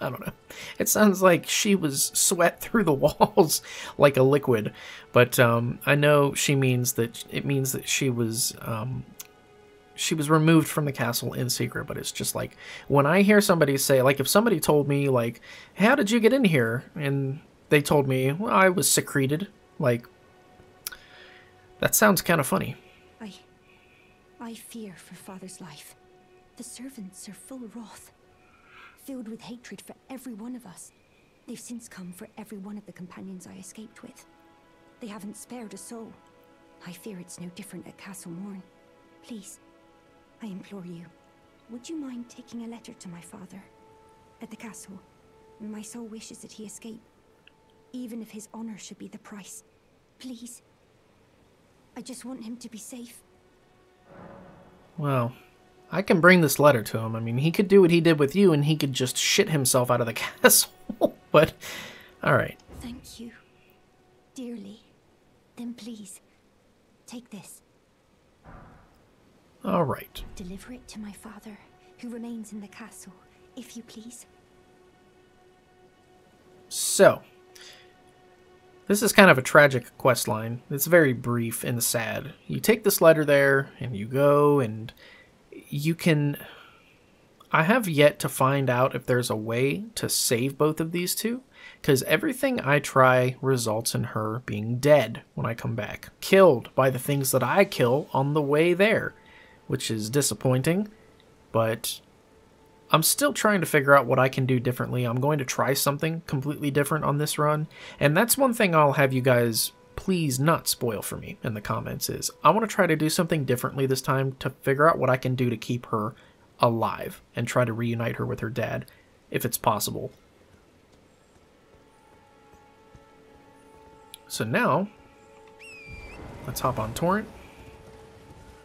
I don't know. It sounds like she was sweat through the walls like a liquid, but um, I know she means that it means that she was um, she was removed from the castle in secret. But it's just like when I hear somebody say, like, if somebody told me, like, how did you get in here? And they told me, well, I was secreted. Like, that sounds kind of funny. I, I fear for father's life. The servants are full wrath. Filled with hatred for every one of us. They've since come for every one of the companions I escaped with. They haven't spared a soul. I fear it's no different at Castle Morne. Please, I implore you, would you mind taking a letter to my father? At the castle, my soul wishes that he escape, even if his honor should be the price. Please, I just want him to be safe. Well... I can bring this letter to him. I mean, he could do what he did with you, and he could just shit himself out of the castle. But, all right. Thank you, dearly. Then please, take this. All right. Deliver it to my father, who remains in the castle, if you please. So, this is kind of a tragic quest line. It's very brief and sad. You take this letter there, and you go, and... You can... I have yet to find out if there's a way to save both of these two, because everything I try results in her being dead when I come back. Killed by the things that I kill on the way there, which is disappointing, but I'm still trying to figure out what I can do differently. I'm going to try something completely different on this run, and that's one thing I'll have you guys... please not spoil for me in the comments is I want to try to do something differently this time to figure out what I can do to keep her alive and try to reunite her with her dad if it's possible. So now let's hop on Torrent.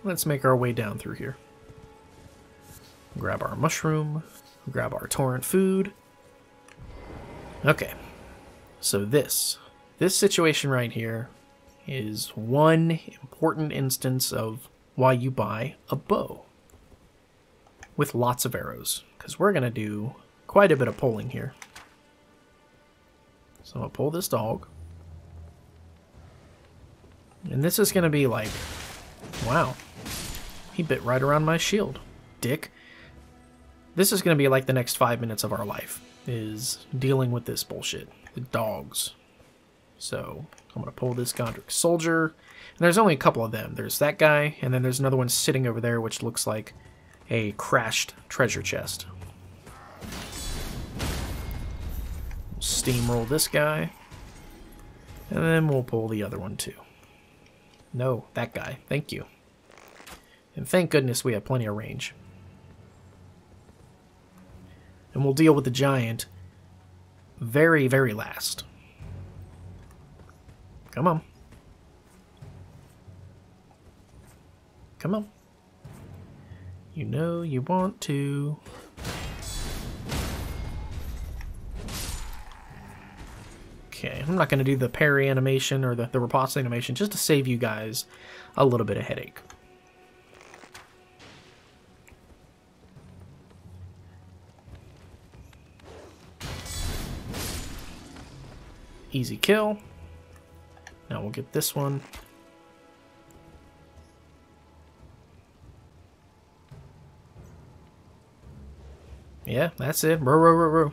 Let's make our way down through here. Grab our mushroom, grab our Torrent food, Okay, so this this situation right here is one important instance of why you buy a bow with lots of arrows, because we're gonna do quite a bit of pulling here. So I'm gonna pull this dog, and this is gonna be like, wow, he bit right around my shield, dick. This is gonna be like the next five minutes of our life, is dealing with this bullshit, the dogs. So I'm gonna pull this Godric soldier, and there's only a couple of them. There's that guy, and then there's another one sitting over there, which looks like a crashed treasure chest. We'll steamroll this guy, and then we'll pull the other one too. No, that guy. Thank you. And thank goodness we have plenty of range. And we'll deal with the giant very, very last. Come on. Come on. You know you want to. Okay, I'm not going to do the parry animation or the, the riposte animation just to save you guys a little bit of headache. Easy kill. Now we'll get this one. Yeah, that's it. Row, row, row, row.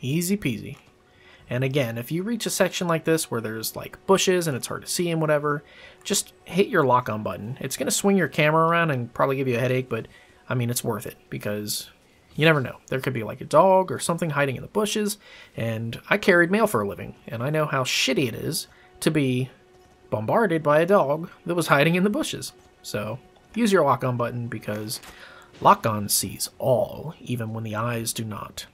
Easy peasy. And again, if you reach a section like this where there's like bushes and it's hard to see and whatever, just hit your lock on button. It's going to swing your camera around and probably give you a headache, but I mean, it's worth it because you never know. There could be like a dog or something hiding in the bushes, and I carried mail for a living, and I know how shitty it is to be bombarded by a dog that was hiding in the bushes. So use your lock-on button, because lock-on sees all, even when the eyes do not.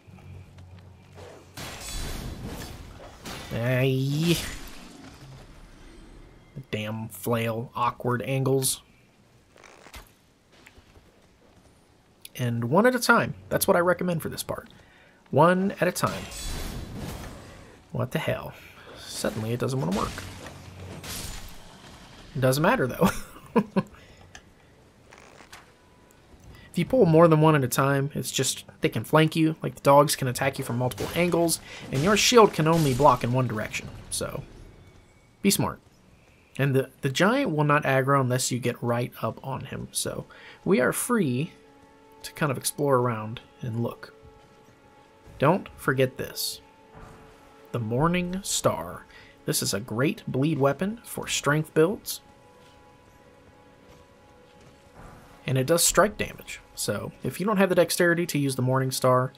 Aye. The damn flail, awkward angles. And one at a time. That's what I recommend for this part. One at a time. What the hell? Suddenly it doesn't want to work. It doesn't matter, though. If you pull more than one at a time, it's just, they can flank you. Like, the dogs can attack you from multiple angles, and your shield can only block in one direction. So, be smart. And the, the giant will not aggro unless you get right up on him. So, we are free to kind of explore around and look. Don't forget this. The Morning Star. This is a great bleed weapon for strength builds. And it does strike damage. So if you don't have the dexterity to use the Morning Star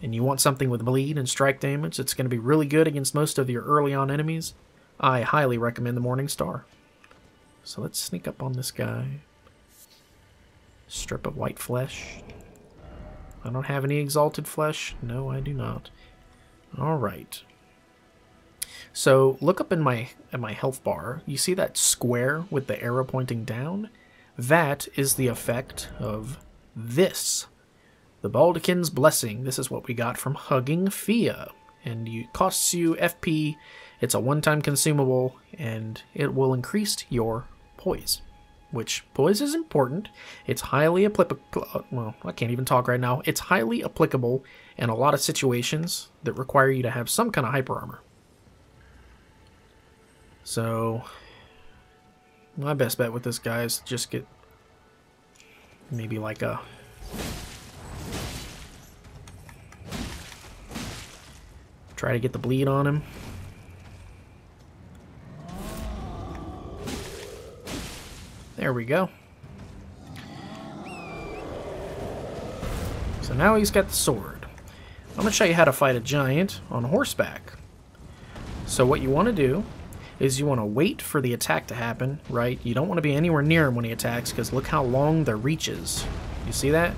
and you want something with bleed and strike damage, it's going to be really good against most of your early on enemies. I highly recommend the Morning Star. So let's sneak up on this guy. Strip of white flesh. I don't have any exalted flesh. No, I do not. All right. So look up in my in my health bar. You see that square with the arrow pointing down? That is the effect of this. The Baldachin's Blessing. This is what we got from hugging Fia. And it costs you F P. It's a one-time consumable, and it will increase your poise. Which, poise is important, it's highly applicable, well, I can't even talk right now, it's highly applicable in a lot of situations that require you to have some kind of hyper armor. So, my best bet with this guy is to just get maybe like a... try to get the bleed on him. There we go. So now he's got the sword. I'm going to show you how to fight a giant on horseback. So what you want to do is you want to wait for the attack to happen, right? You don't want to be anywhere near him when he attacks, because look how long the reach is. You see that?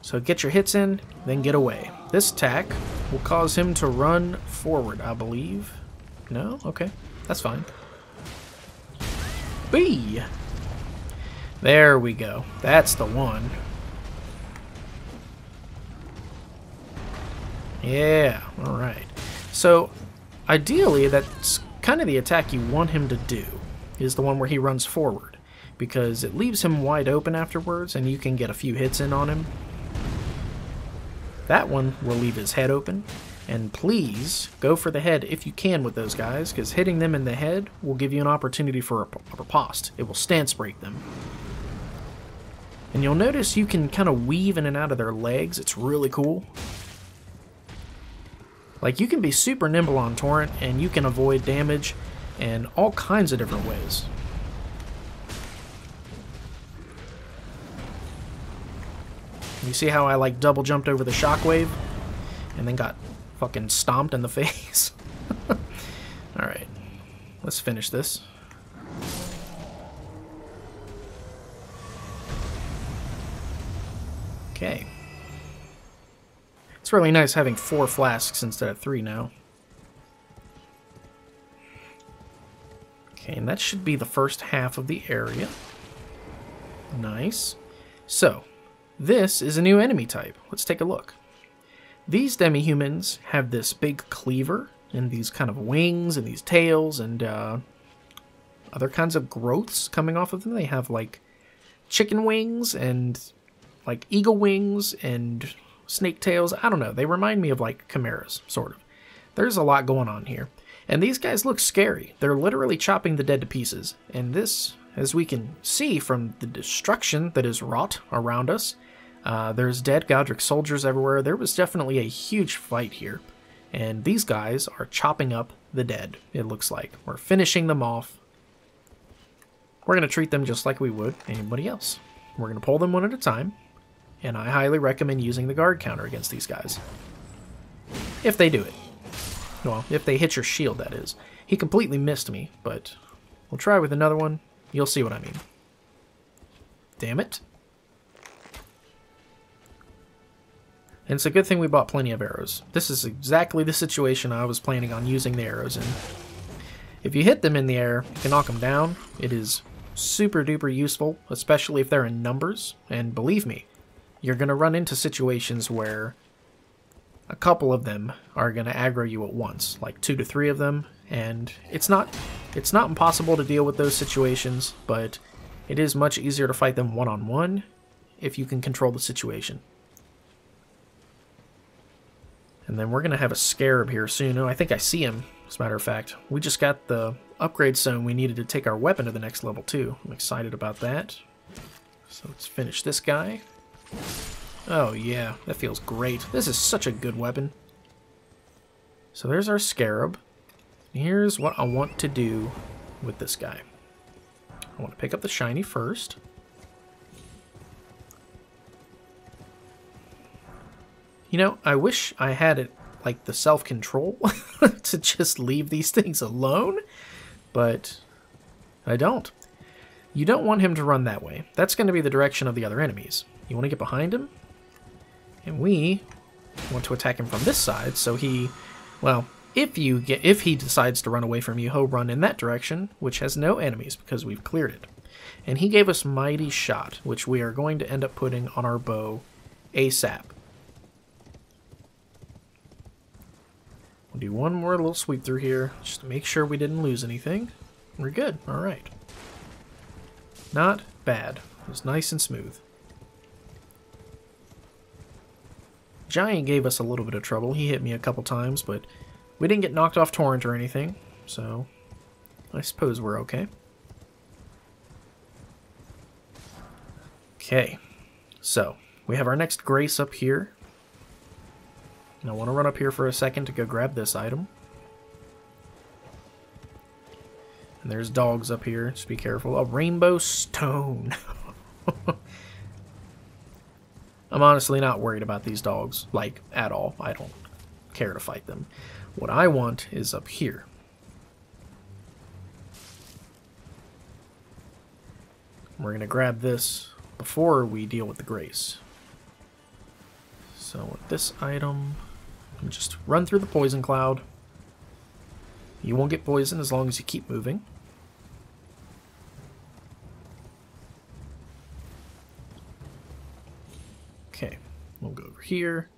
So get your hits in, then get away. This attack will cause him to run forward, I believe. No? Okay. That's fine. B! There we go. That's the one. Yeah, alright. So, ideally, that's kind of the attack you want him to do, is the one where he runs forward, because it leaves him wide open afterwards, and you can get a few hits in on him. That one will leave his head open, and please go for the head if you can with those guys, because hitting them in the head will give you an opportunity for a, a riposte. It will stance break them. And you'll notice you can kind of weave in and out of their legs. It's really cool. Like, you can be super nimble on Torrent, and you can avoid damage in all kinds of different ways. You see how I, like, double jumped over the shockwave? And then got fucking stomped in the face? Alright. Let's finish this. Okay. It's really nice having four flasks instead of three now. Okay, and that should be the first half of the area. Nice. So, this is a new enemy type. Let's take a look. These demi-humans have this big cleaver, and these kind of wings, and these tails, and uh, other kinds of growths coming off of them. They have, like, chicken wings, and, like, eagle wings, and snake tails. I don't know. They remind me of, like, chimeras, sort of. There's a lot going on here. And these guys look scary. They're literally chopping the dead to pieces. And this, as we can see from the destruction that is wrought around us, uh, there's dead Godric soldiers everywhere. There was definitely a huge fight here. And these guys are chopping up the dead, it looks like. We're finishing them off. We're going to treat them just like we would anybody else. We're going to pull them one at a time. And I highly recommend using the guard counter against these guys. If they do it. Well, if they hit your shield, that is. He completely missed me, but we'll try with another one. You'll see what I mean. Damn it. And it's a good thing we bought plenty of arrows. This is exactly the situation I was planning on using the arrows in. If you hit them in the air, you can knock them down. It is super duper useful, especially if they're in numbers. And believe me, you're going to run into situations where a couple of them are going to aggro you at once, like two to three of them, and it's not it's not impossible to deal with those situations, but it is much easier to fight them one-on-one if you can control the situation. And then we're going to have a scarab here soon. Oh, I think I see him, as a matter of fact. We just got the upgrade zone we needed to take our weapon to the next level, too. I'm excited about that. So let's finish this guy. Oh yeah, that feels great. This is such a good weapon. So there's our scarab. Here's what I want to do with this guy. I want to pick up the shiny first. You know, I wish I had it like the self-control to just leave these things alone, but I don't. You don't want him to run that way. That's going to be the direction of the other enemies. You want to get behind him, and we want to attack him from this side, so he, well, if you get, if he decides to run away from you, he'll run in that direction, which has no enemies, because we've cleared it. And he gave us Mighty Shot, which we are going to end up putting on our bow ASAP. We'll do one more little sweep through here, just to make sure we didn't lose anything. We're good, alright. Not bad. It was nice and smooth. Giant gave us a little bit of trouble. He hit me a couple times, but we didn't get knocked off Torrent or anything, so I suppose we're okay. Okay, so we have our next Grace up here. And I want to run up here for a second to go grab this item. And there's dogs up here, just be careful. A rainbow stone. I'm honestly not worried about these dogs, like, at all. I don't care to fight them. What I want is up here. We're going to grab this before we deal with the Grace. So with this item, just run through the poison cloud. You won't get poisoned as long as you keep moving. we'll go over here.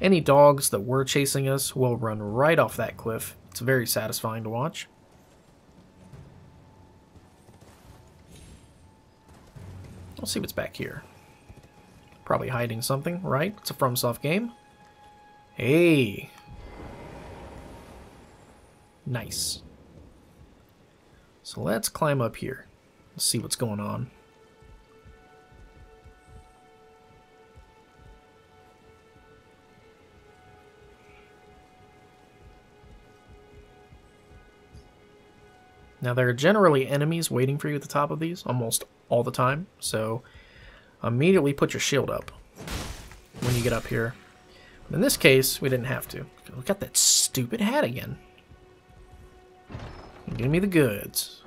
Any dogs that were chasing us will run right off that cliff. It's very satisfying to watch. Let's see what's back here. Probably hiding something, right? It's a FromSoft game. Hey! Nice. So let's climb up here. Let's see what's going on. Now there are generally enemies waiting for you at the top of these almost all the time, so immediately put your shield up when you get up here. But in this case, we didn't have to. We got that stupid hat again. Give me the goods.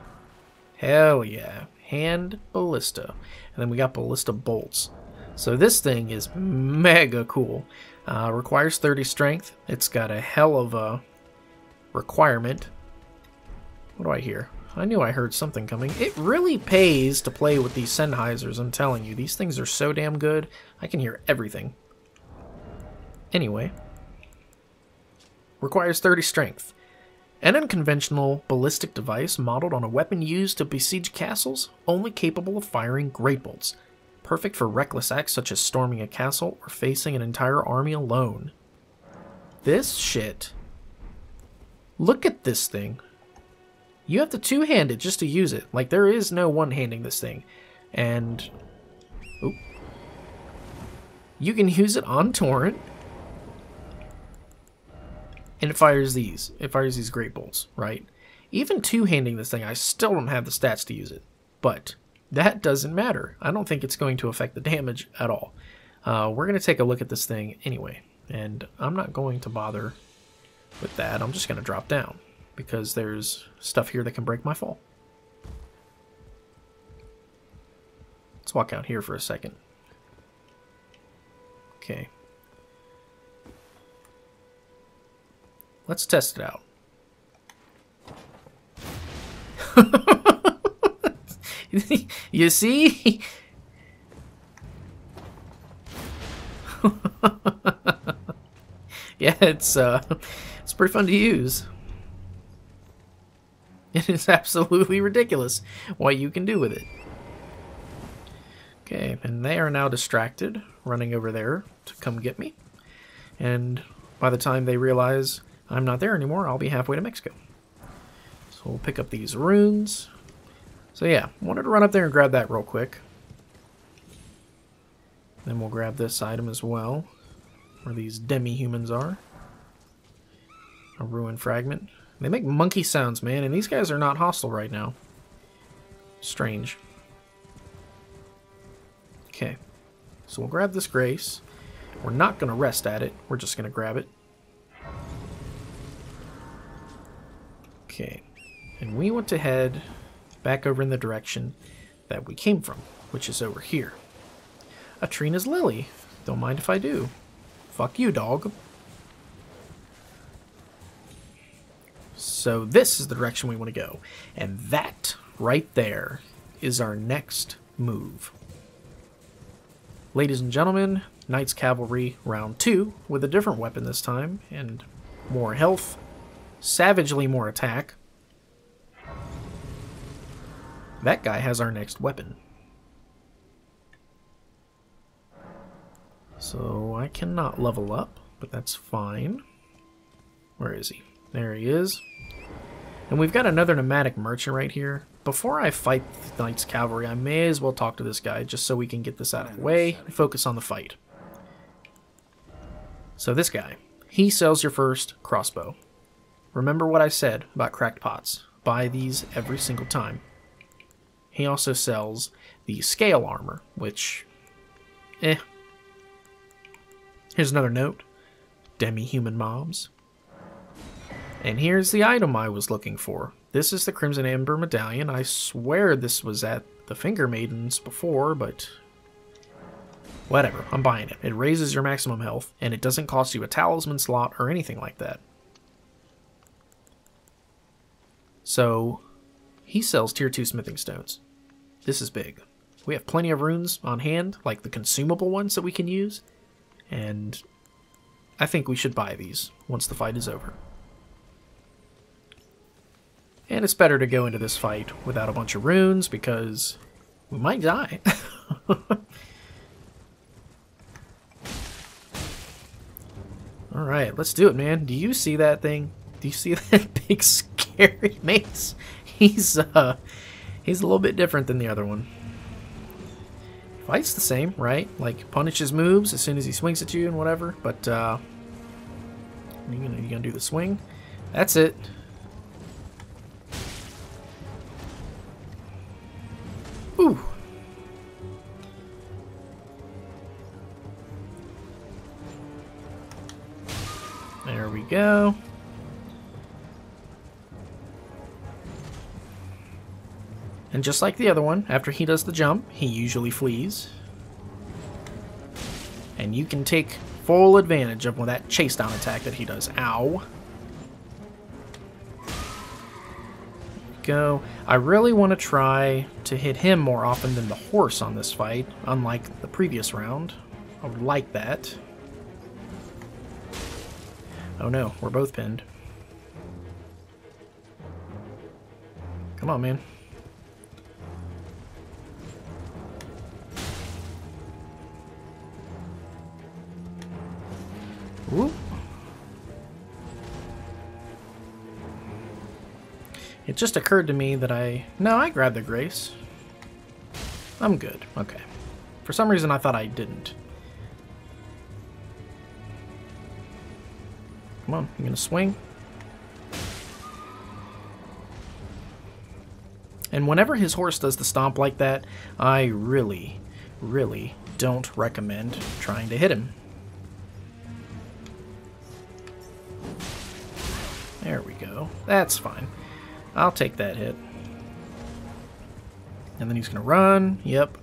Hell yeah. Hand ballista. And then we got ballista bolts. So this thing is mega cool. Uh, requires thirty strength. It's got a hell of a requirement. What do I hear? I knew I heard something coming. It really pays to play with these Sennheisers, I'm telling you. These things are so damn good. I can hear everything. Anyway. Requires thirty strength. An unconventional ballistic device modeled on a weapon used to besiege castles, only capable of firing great bolts. Perfect for reckless acts such as storming a castle or facing an entire army alone. This shit. Look at this thing. You have to two-hand it just to use it. Like, there is no one-handing this thing. And... Oh. You can use it on Torrent. And it fires these. It fires these great bolts, right? Even two-handing this thing, I still don't have the stats to use it. But that doesn't matter. I don't think it's going to affect the damage at all. Uh, we're going to take a look at this thing anyway. And I'm not going to bother with that. I'm just going to drop down. Because there's stuff here that can break my fall. Let's walk out here for a second. Okay. Let's test it out. You see? Yeah, it's uh, it's pretty fun to use. It is absolutely ridiculous what you can do with it. Okay, and they are now distracted, running over there to come get me. And by the time they realize I'm not there anymore, I'll be halfway to Mexico. So we'll pick up these runes. So yeah, wanted to run up there and grab that real quick. Then we'll grab this item as well, where these demi-humans are. A ruin fragment. They make monkey sounds, man, and these guys are not hostile right now. Strange. Okay. So we'll grab this grace. We're not going to rest at it. We're just going to grab it. Okay. And we want to head back over in the direction that we came from, which is over here. Atrina's Lily. Don't mind if I do. Fuck you, dog. So this is the direction we want to go. And that right there is our next move. Ladies and gentlemen, Knights Cavalry round two with a different weapon this time and more health, savagely more attack. That guy has our next weapon. So I cannot level up, but that's fine. Where is he? There he is. And we've got another nomadic merchant right here. Before I fight the Knights Cavalry, I may as well talk to this guy just so we can get this out of the way and focus on the fight. So this guy, he sells your first crossbow. Remember what I said about cracked pots. Buy these every single time. He also sells the scale armor, which, eh. Here's another note. Demi-human mobs. And here's the item I was looking for. This is the Crimson Amber Medallion. I swear this was at the Finger Maidens before, but... whatever, I'm buying it. It raises your maximum health, and it doesn't cost you a talisman slot or anything like that. So, he sells tier two smithing stones. This is big. We have plenty of runes on hand, like the consumable ones that we can use. and I think we should buy these once the fight is over. And it's better to go into this fight without a bunch of runes, because we might die. Alright, let's do it, man. Do you see that thing? Do you see that big scary mace? He's, uh, he's a little bit different than the other one. He fights the same, right? Like, punishes moves as soon as he swings at you and whatever, but, uh... you gonna, you gonna do the swing? That's it. Ooh. There we go. And just like the other one, after he does the jump, he usually flees. And you can take full advantage of that chase down attack that he does. Ow. Go. I really want to try to hit him more often than the horse on this fight, unlike the previous round. I would like that. Oh no, we're both pinned. Come on, man. Ooh. It just occurred to me that I... No, I grabbed the grace. I'm good. Okay. For some reason, I thought I didn't. Come on. I'm going to swing. And whenever his horse does the stomp like that, I really, really don't recommend trying to hit him. There we go. That's fine. I'll take that hit. And then he's going to run. Yep.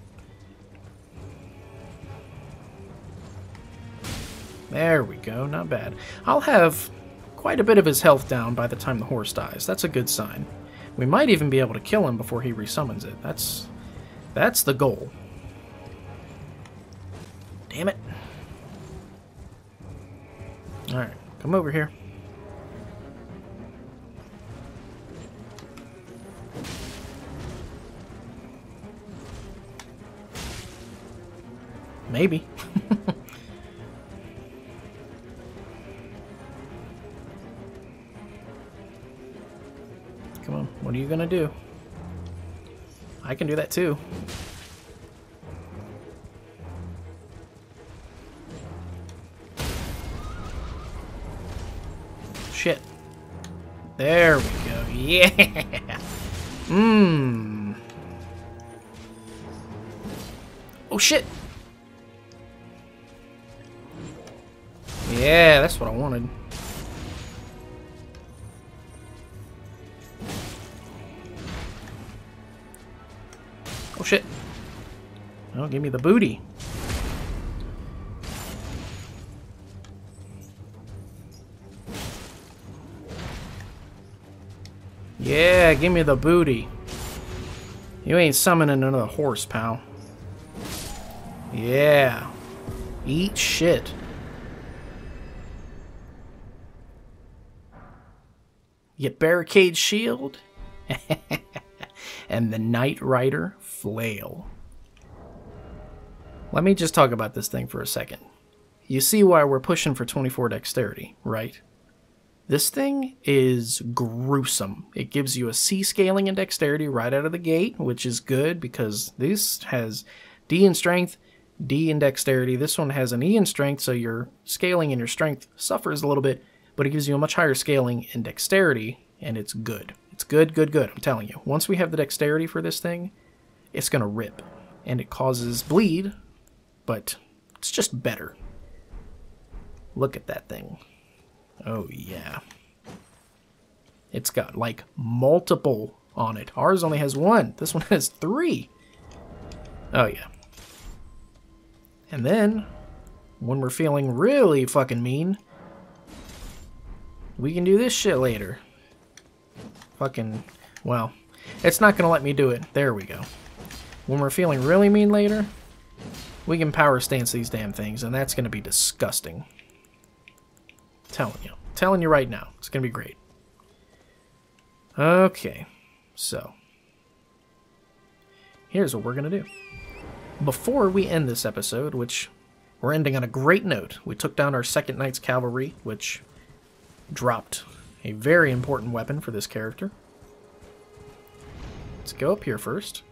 There we go. Not bad. I'll have quite a bit of his health down by the time the horse dies. That's a good sign. We might even be able to kill him before he resummons it. That's, that's the goal. Damn it. Alright. Come over here. Maybe. Come on, what are you gonna do? I can do that too. Shit. There we go. Yeah. Mmm. Oh shit. Yeah, that's what I wanted. Oh shit. Oh, give me the booty. Yeah, give me the booty. You ain't summoning another horse, pal. Yeah. Eat shit. You get Barricade Shield, and the Nightrider Flail. Let me just talk about this thing for a second. You see why we're pushing for twenty-four Dexterity, right? This thing is gruesome. It gives you a C scaling and Dexterity right out of the gate, which is good because this has D in Strength, D in Dexterity. This one has an E in Strength, so your scaling and your Strength suffers a little bit, but it gives you a much higher scaling and dexterity, and it's good. It's good, good, good, I'm telling you. Once we have the dexterity for this thing, it's gonna rip. And it causes bleed, but it's just better. Look at that thing. Oh yeah. It's got like multiple on it. Ours only has one, this one has three. Oh yeah. And then, when we're feeling really fucking mean, we can do this shit later. Fucking, well, it's not gonna let me do it. There we go. When we're feeling really mean later, We can power stance these damn things, and that's going to be disgusting. I'm telling you. I'm telling you right now. It's going to be great. Okay. So. Here's what we're going to do. Before we end this episode, which we're ending on a great note, we took down our second Knights Cavalry, which dropped a very important weapon for this character. Let's go up here first.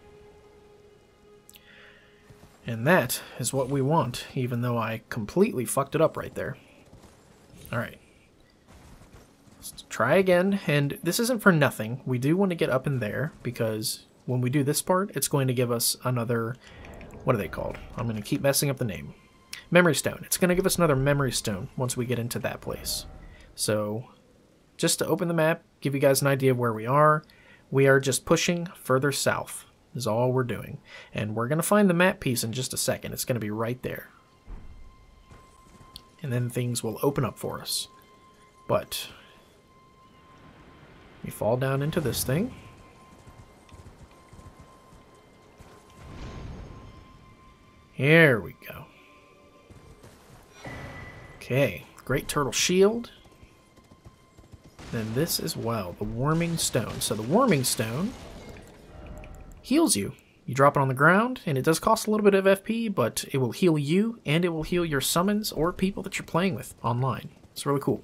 And that is what we want, even though I completely fucked it up right there. Alright. Let's try again, and this isn't for nothing. We do want to get up in there, because when we do this part, it's going to give us another... What are they called? I'm going to keep messing up the name. Memory Stone. It's going to give us another Memory Stone once we get into that place. So, just to open the map, give you guys an idea of where we are, we are just pushing further south. Is all we're doing. And we're going to find the map piece in just a second. It's going to be right there. And then things will open up for us. But we fall down into this thing. Here we go. Okay. Great Turtle Shield. Then this as well. The Warming Stone. So the Warming Stone heals you. You drop it on the ground, and it does cost a little bit of F P, but it will heal you, and it will heal your summons or people that you're playing with online. It's really cool.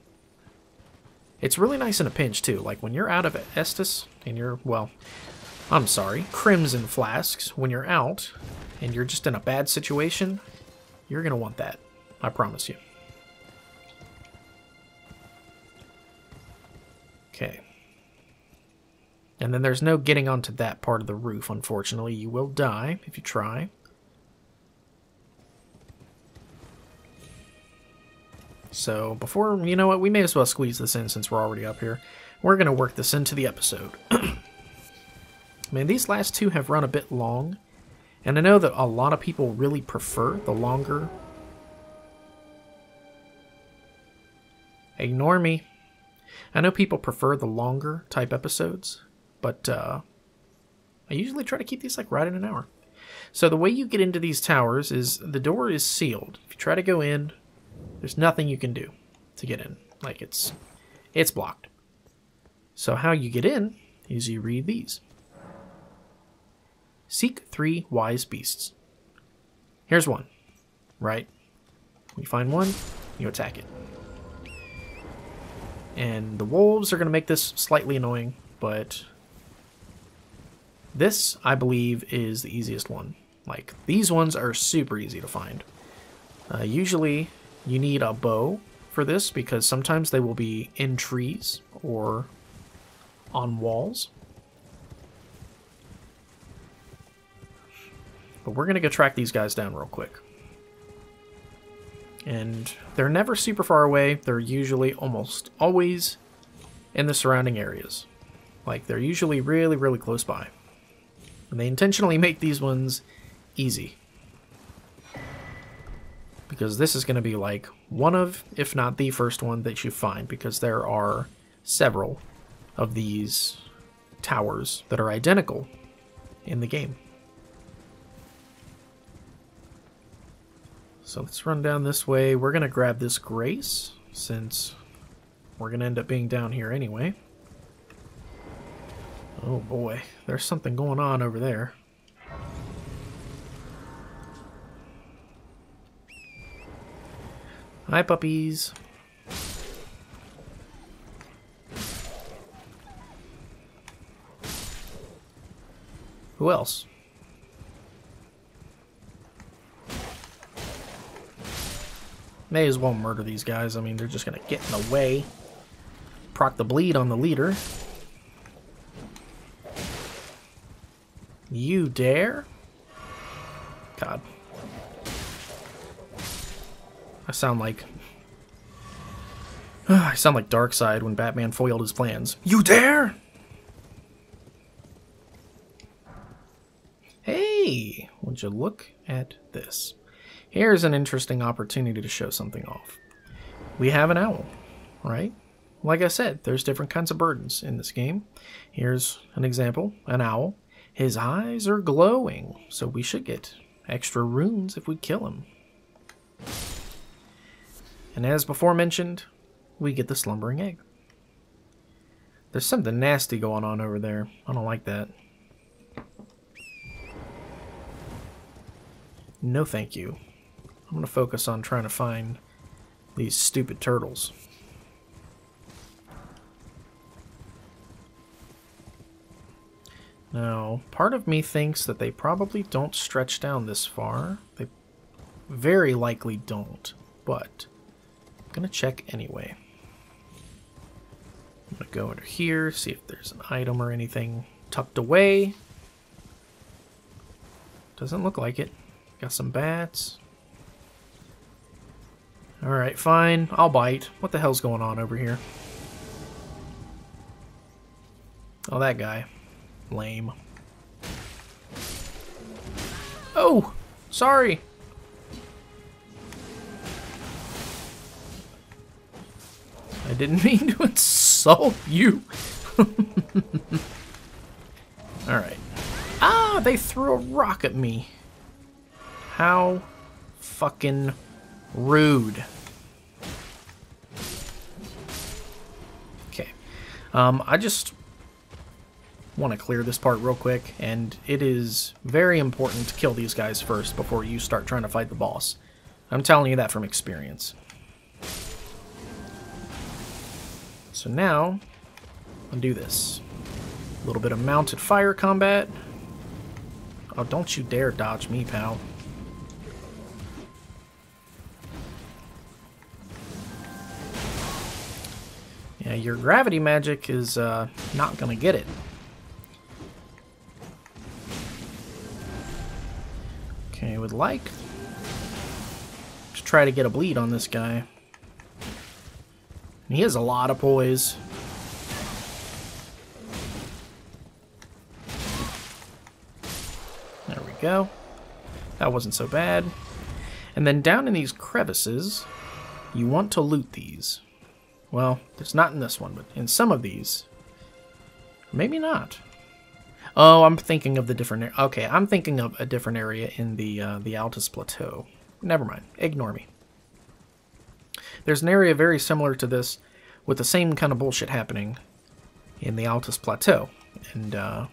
It's really nice in a pinch, too. Like, when you're out of Estus, and you're, well, I'm sorry, Crimson Flasks, when you're out, and you're just in a bad situation, you're gonna want that. I promise you. Okay. And then there's no getting onto that part of the roof, unfortunately. You will die if you try. So, before, you know what, we may as well squeeze this in since we're already up here. We're going to work this into the episode. Man, these last two have run a bit long. And I know that a lot of people really prefer the longer... Ignore me. I know people prefer the longer type episodes. But uh, I usually try to keep these like right in an hour. So the way you get into these towers is the door is sealed. If you try to go in, there's nothing you can do to get in. Like it's it's blocked. So how you get in is you read these. Seek three wise beasts. Here's one, right? You find one, you attack it. And the wolves are going to make this slightly annoying, but... This, I believe, is the easiest one. Like, these ones are super easy to find. Uh, usually, you need a bow for this, because sometimes they will be in trees or on walls. But we're going to go track these guys down real quick. And they're never super far away. They're usually almost always in the surrounding areas. Like, they're usually really, really close by. And they intentionally make these ones easy. Because this is going to be like one of, if not the first one that you find. Because there are several of these towers that are identical in the game. So let's run down this way. We're going to grab this Grace. Since we're going to end up being down here anyway. Oh boy, there's something going on over there. Hi puppies. Who else? May as well murder these guys. I mean, they're just going to get in the way. Proc the bleed on the leader. You dare? God. I sound like... Uh, I sound like Darkseid when Batman foiled his plans. You dare? Hey! Would you look at this? Here's an interesting opportunity to show something off. We have an owl, right? Like I said, there's different kinds of burdens in this game. Here's an example, an owl. His eyes are glowing, so we should get extra runes if we kill him. And as before mentioned, we get the slumbering egg. There's something nasty going on over there. I don't like that. No thank you. I'm going to focus on trying to find these stupid turtles. Now, part of me thinks that they probably don't stretch down this far. They very likely don't, but I'm going to check anyway. I'm going to go under here, see if there's an item or anything tucked away. Doesn't look like it. Got some bats. Alright, fine. I'll bite. What the hell's going on over here? Oh, that guy. Lame. Oh! Sorry! I didn't mean to insult you! Alright. Ah! They threw a rock at me! How fucking rude. Okay. Um, I just want to clear this part real quick, and it is very important to kill these guys first before you start trying to fight the boss. I'm telling you that from experience. So now, I'll do this. A little bit of mounted fire combat. Oh, don't you dare dodge me, pal. Yeah, your gravity magic is uh, not going to get it. Okay, I would like to try to get a bleed on this guy. He has a lot of poise. There we go. That wasn't so bad. And then down in these crevices, you want to loot these. Well, it's not in this one, but in some of these. Maybe not. Oh, I'm thinking of the different... Okay, I'm thinking of a different area in the, uh, the Altus Plateau. Never mind. Ignore me. There's an area very similar to this with the same kind of bullshit happening in the Altus Plateau. And uh,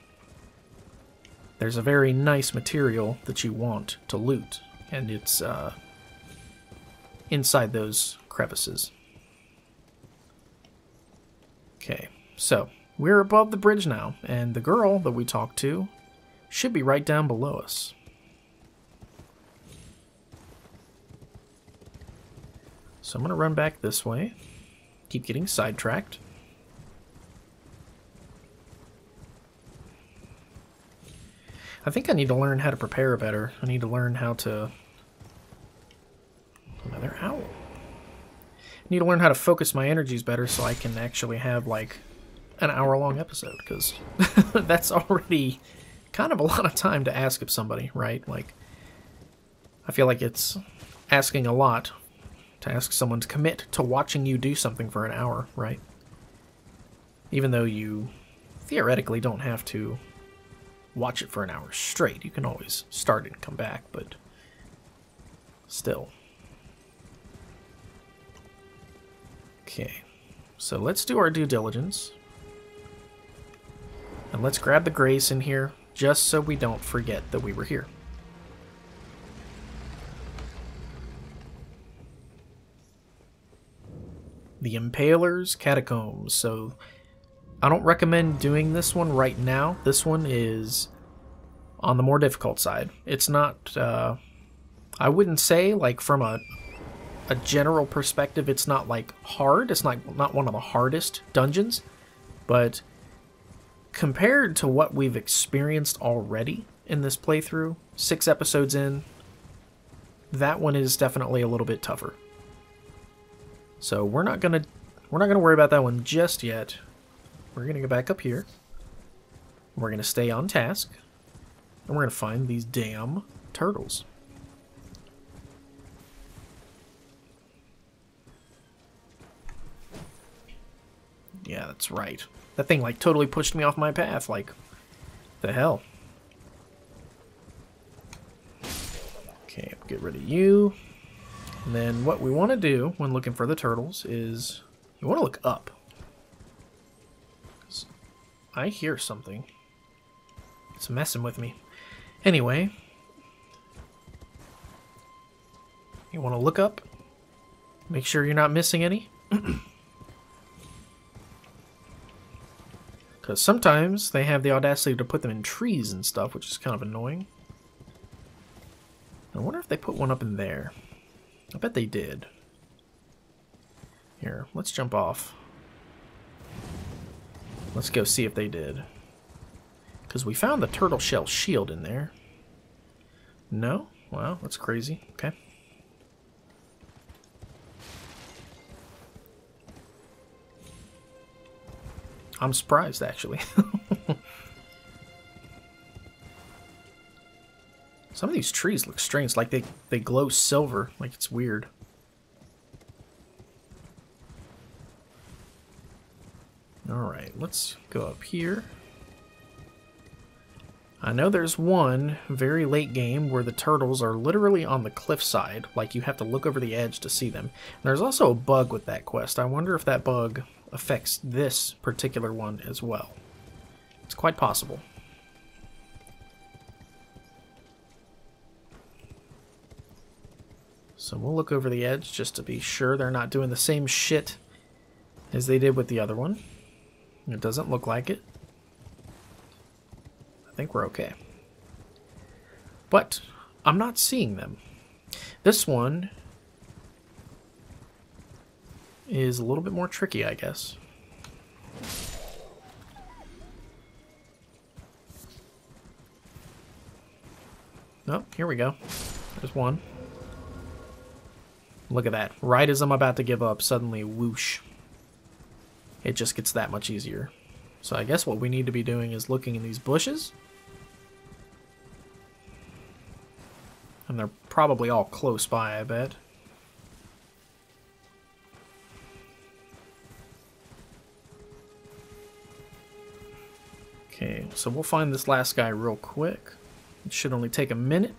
there's a very nice material that you want to loot. And it's uh, inside those crevices. Okay, so we're above the bridge now, and the girl that we talked to should be right down below us. So I'm going to run back this way. Keep getting sidetracked. I think I need to learn how to prepare better. I need to learn how to... Another owl. Need to learn how to focus my energies better so I can actually have like an hour long episode, because that's already kind of a lot of time to ask of somebody, right? Like, I feel like it's asking a lot to ask someone to commit to watching you do something for an hour, right? Even though you theoretically don't have to watch it for an hour straight. You can always start and come back, but still. Okay, so let's do our due diligence. And let's grab the grace in here, just so we don't forget that we were here. The Impaler's Catacombs. So, I don't recommend doing this one right now. This one is on the more difficult side. It's not, uh, I wouldn't say, like, from a... a general perspective, it's not like hard, it's not not one of the hardest dungeons, but compared to what we've experienced already in this playthrough, six episodes in, that one is definitely a little bit tougher. So we're not gonna we're not gonna worry about that one just yet. We're gonna go back up here. We're gonna stay on task, and we're gonna find these damn turtles. Yeah, that's right. That thing, like, totally pushed me off my path. Like, the hell? Okay, get rid of you. And then what we want to do when looking for the turtles is you want to look up. I hear something. It's messing with me. Anyway, you want to look up. Make sure you're not missing any. Because sometimes they have the audacity to put them in trees and stuff, which is kind of annoying. I wonder if they put one up in there. I bet they did. Here, let's jump off. Let's go see if they did. Because we found the turtle shell shield in there. No? Wow, that's crazy. Okay. I'm surprised, actually. Some of these trees look strange, like they, they glow silver, like it's weird. Alright, let's go up here. I know there's one very late game where the turtles are literally on the cliffside, like you have to look over the edge to see them. And there's also a bug with that quest. I wonder if that bug affects this particular one as well. It's quite possible. So we'll look over the edge just to be sure they're not doing the same shit as they did with the other one. It doesn't look like it. I think we're okay. But I'm not seeing them. This one is a little bit more tricky, I guess. Oh, here we go. There's one. Look at that. Right as I'm about to give up, suddenly, whoosh. It just gets that much easier. So I guess what we need to be doing is looking in these bushes. And they're probably all close by, I bet. Okay, so we'll find this last guy real quick. It should only take a minute.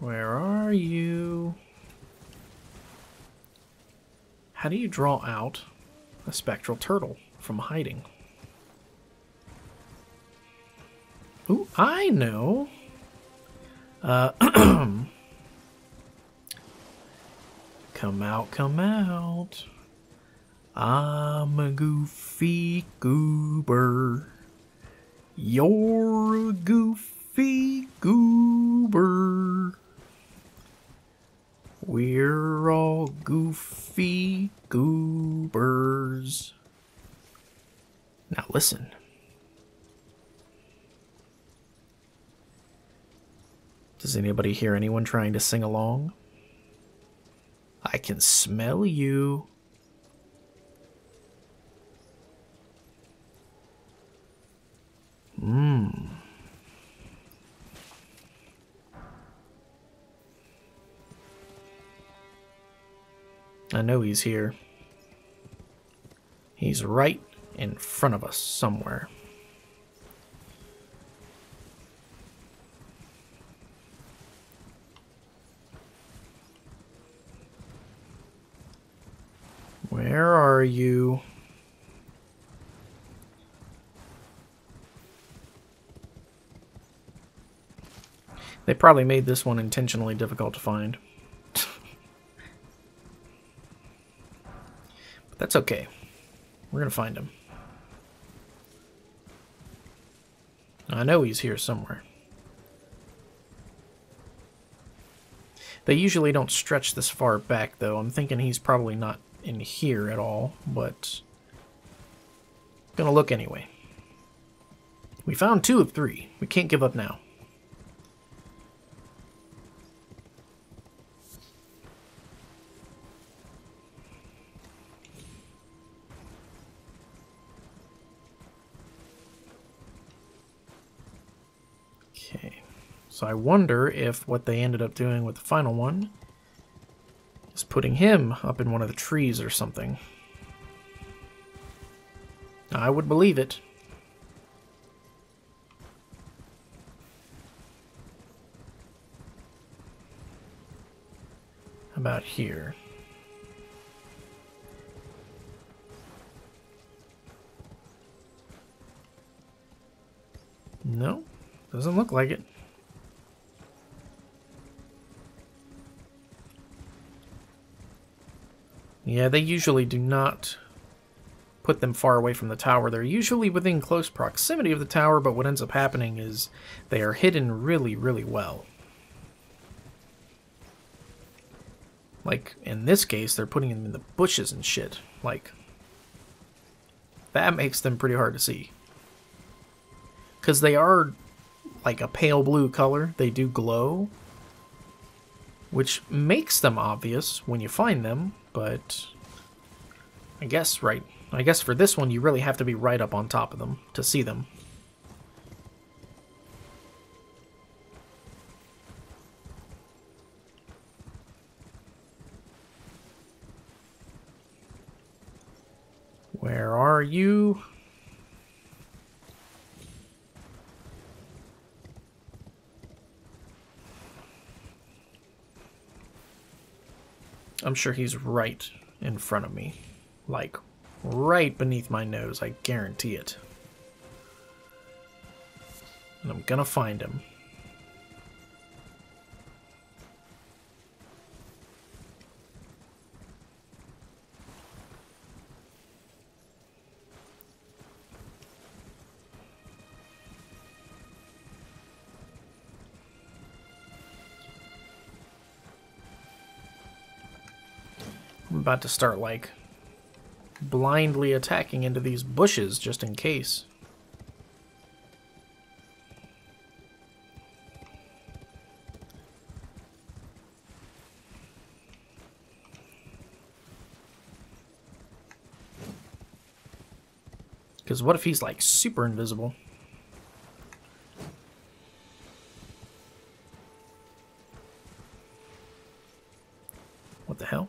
Where are you? How do you draw out a spectral turtle from hiding? Ooh, I know! Uh, come out, come out. I'm a goofy goober. You're a goofy goober. We're all goofy goobers. Now listen. Does anybody hear anyone trying to sing along? I can smell you. Mmm. I know he's here. He's right in front of us somewhere. Where are you? They probably made this one intentionally difficult to find. But that's okay. We're gonna find him. I know he's here somewhere. They usually don't stretch this far back, though. I'm thinking he's probably not in here at all, but I'm gonna look anyway. We found two of three. We can't give up now. Okay, so I wonder if what they ended up doing with the final one is putting him up in one of the trees or something. I would believe it. about here. No, doesn't look like it. Yeah, they usually do not put them far away from the tower. They're usually within close proximity of the tower, but what ends up happening is they are hidden really, really well. Like, in this case, they're putting them in the bushes and shit. Like, that makes them pretty hard to see. Because they are, like, a pale blue color. They do glow, which makes them obvious when you find them, but I guess, right, I guess for this one, you really have to be right up on top of them to see them. Where are you? I'm sure he's right in front of me. Like, right beneath my nose, I guarantee it. And I'm gonna find him. About to start, like, blindly attacking into these bushes just in case. Because what if he's, like, super invisible? What the hell?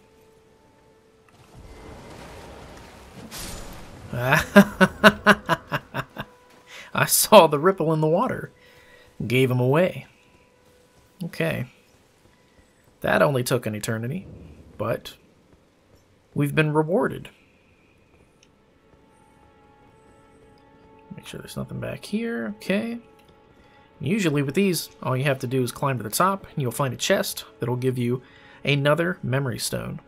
I saw the ripple in the water. Gave him away. Okay. That only took an eternity, but we've been rewarded. Make sure there's nothing back here. Okay. Usually with these, all you have to do is climb to the top, and you'll find a chest that'll give you another memory stone.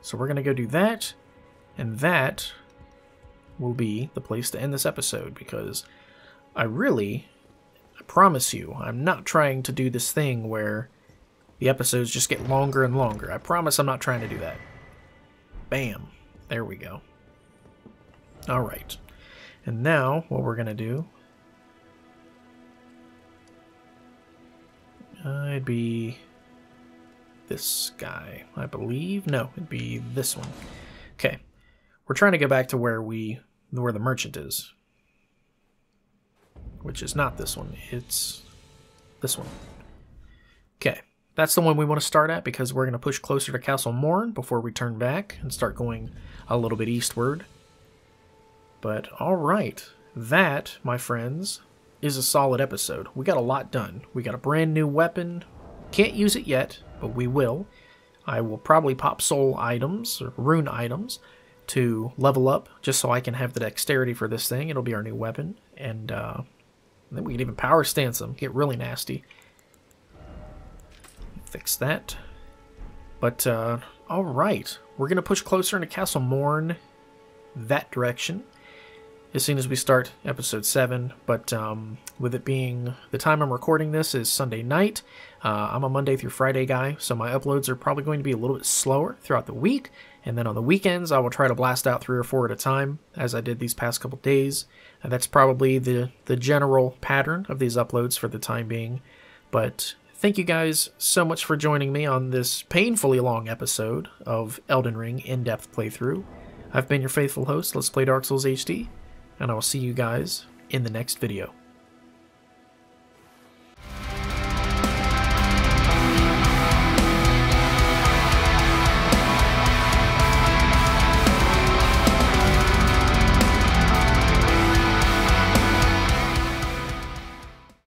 So we're going to go do that, and that will be the place to end this episode, because I really, I promise you, I'm not trying to do this thing where the episodes just get longer and longer. I promise I'm not trying to do that. Bam. There we go. All right. And now what we're going to do, uh, it'd be this guy, I believe. No, it'd be this one. Okay. We're trying to go back to where we... where the merchant is, which is not this one, it's this one. Okay, that's the one we want to start at, because we're going to push closer to Castle Morne before we turn back and start going a little bit eastward. But alright, that, my friends, is a solid episode. We got a lot done. We got a brand new weapon, can't use it yet, but we will. I will probably pop soul items, or rune items, to level up, just so I can have the dexterity for this thing. It'll be our new weapon, and uh, then we can even power stance them, get really nasty. Fix that. But uh, all right, we're gonna push closer into Castle Morne, that direction, as soon as we start episode seven. But um, with it being the time I'm recording this is Sunday night, uh, I'm a Monday through Friday guy, so my uploads are probably going to be a little bit slower throughout the week. And then on the weekends, I will try to blast out three or four at a time, as I did these past couple days. And that's probably the, the general pattern of these uploads for the time being. But thank you guys so much for joining me on this painfully long episode of Elden Ring in-depth playthrough. I've been your faithful host, Let's Play Dark Souls H D, and I will see you guys in the next video.